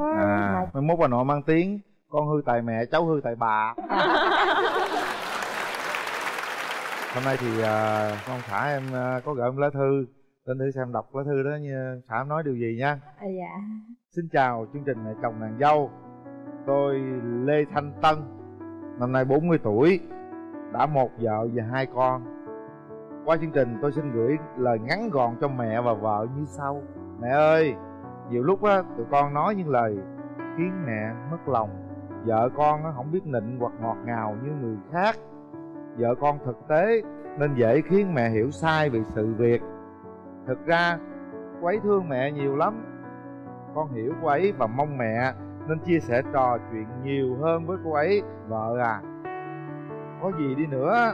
Mày mốt bà nội mang tiếng con hư tại mẹ, cháu hư tại bà. Hôm nay thì con Thả em có gửi em lá thư, lên thử xem đọc lá thư đó Thả nói điều gì nha. Dạ. Xin chào chương trình Mẹ Chồng Nàng Dâu. Tôi Lê Thanh Tân, năm nay 40 tuổi, đã một vợ và hai con. Qua chương trình tôi xin gửi lời ngắn gọn cho mẹ và vợ như sau. Mẹ ơi, nhiều lúc á tụi con nói những lời khiến mẹ mất lòng. Vợ con nó không biết nịnh hoặc ngọt ngào như người khác. Vợ con thực tế nên dễ khiến mẹ hiểu sai về sự việc. Thực ra cô ấy thương mẹ nhiều lắm, con hiểu cô ấy và mong mẹ nên chia sẻ trò chuyện nhiều hơn với cô ấy. Vợ à, có gì đi nữa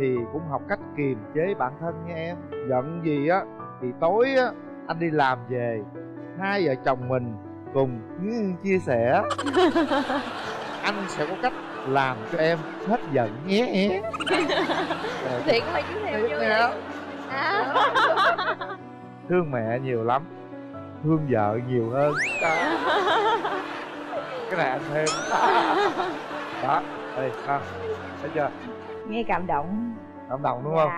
thì cũng học cách kiềm chế bản thân nha em. Giận gì á thì tối á anh đi làm về, hai vợ chồng mình cùng chia sẻ. Anh sẽ có cách làm cho em hết giận nhé. Thiệt mà chú theo vô nè. Thương mẹ nhiều lắm, thương vợ nhiều hơn. Cái này anh thêm đó đây ha, thấy chưa? Nghe cảm động đúng không?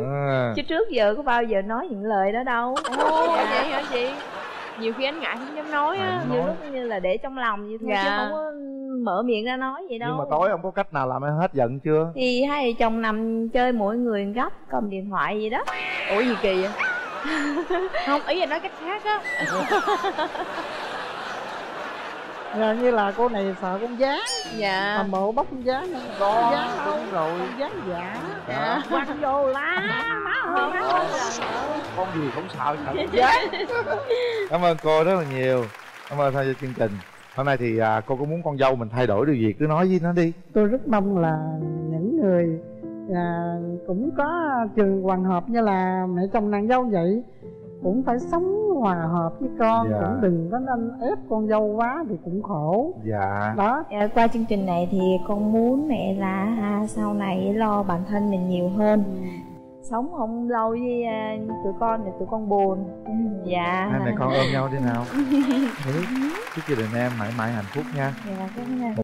Dạ. Chứ trước giờ có bao giờ nói những lời đó đâu. Ồ, dạ. Vậy hả chị? Nhiều khi anh ngại không dám nói á, nhiều lúc như là để trong lòng vậy thôi. Dạ. Chứ không có mở miệng ra nói vậy đâu. Nhưng mà tối không có cách nào làm em hết giận chưa? Thì hai vợ chồng nằm chơi mỗi người một góc, cầm điện thoại gì đó. Ủa gì kỳ vậy? Không, ý là nói cách khác á. Gần như là cô này sợ con gián. Dạ. Mà mộ bóc con gián nữa. Con gián đúng rồi. Con gián giả. Dạ. Quăng vô lá. Má hơn đó. Con gì không sợ, sợ con gián. Cảm ơn cô rất là nhiều. Cảm ơn tham gia chương trình. Hôm nay thì cô có muốn con dâu mình thay đổi điều gì cứ nói với nó đi. Tôi rất mong là những người cũng có trường hoàn hợp như là mẹ chồng nàng dâu vậy, cũng phải sống hòa hợp với con. Dạ. Cũng đừng có nên ép con dâu quá thì cũng khổ. Dạ đó. Qua chương trình này thì con muốn mẹ là sau này lo bản thân mình nhiều hơn. Sống không lâu với tụi con thì tụi con buồn. Dạ. Hai mẹ con ôm nhau đi nào. Chúc gia đình em mãi mãi hạnh phúc nha. Dạ, cảm ơn.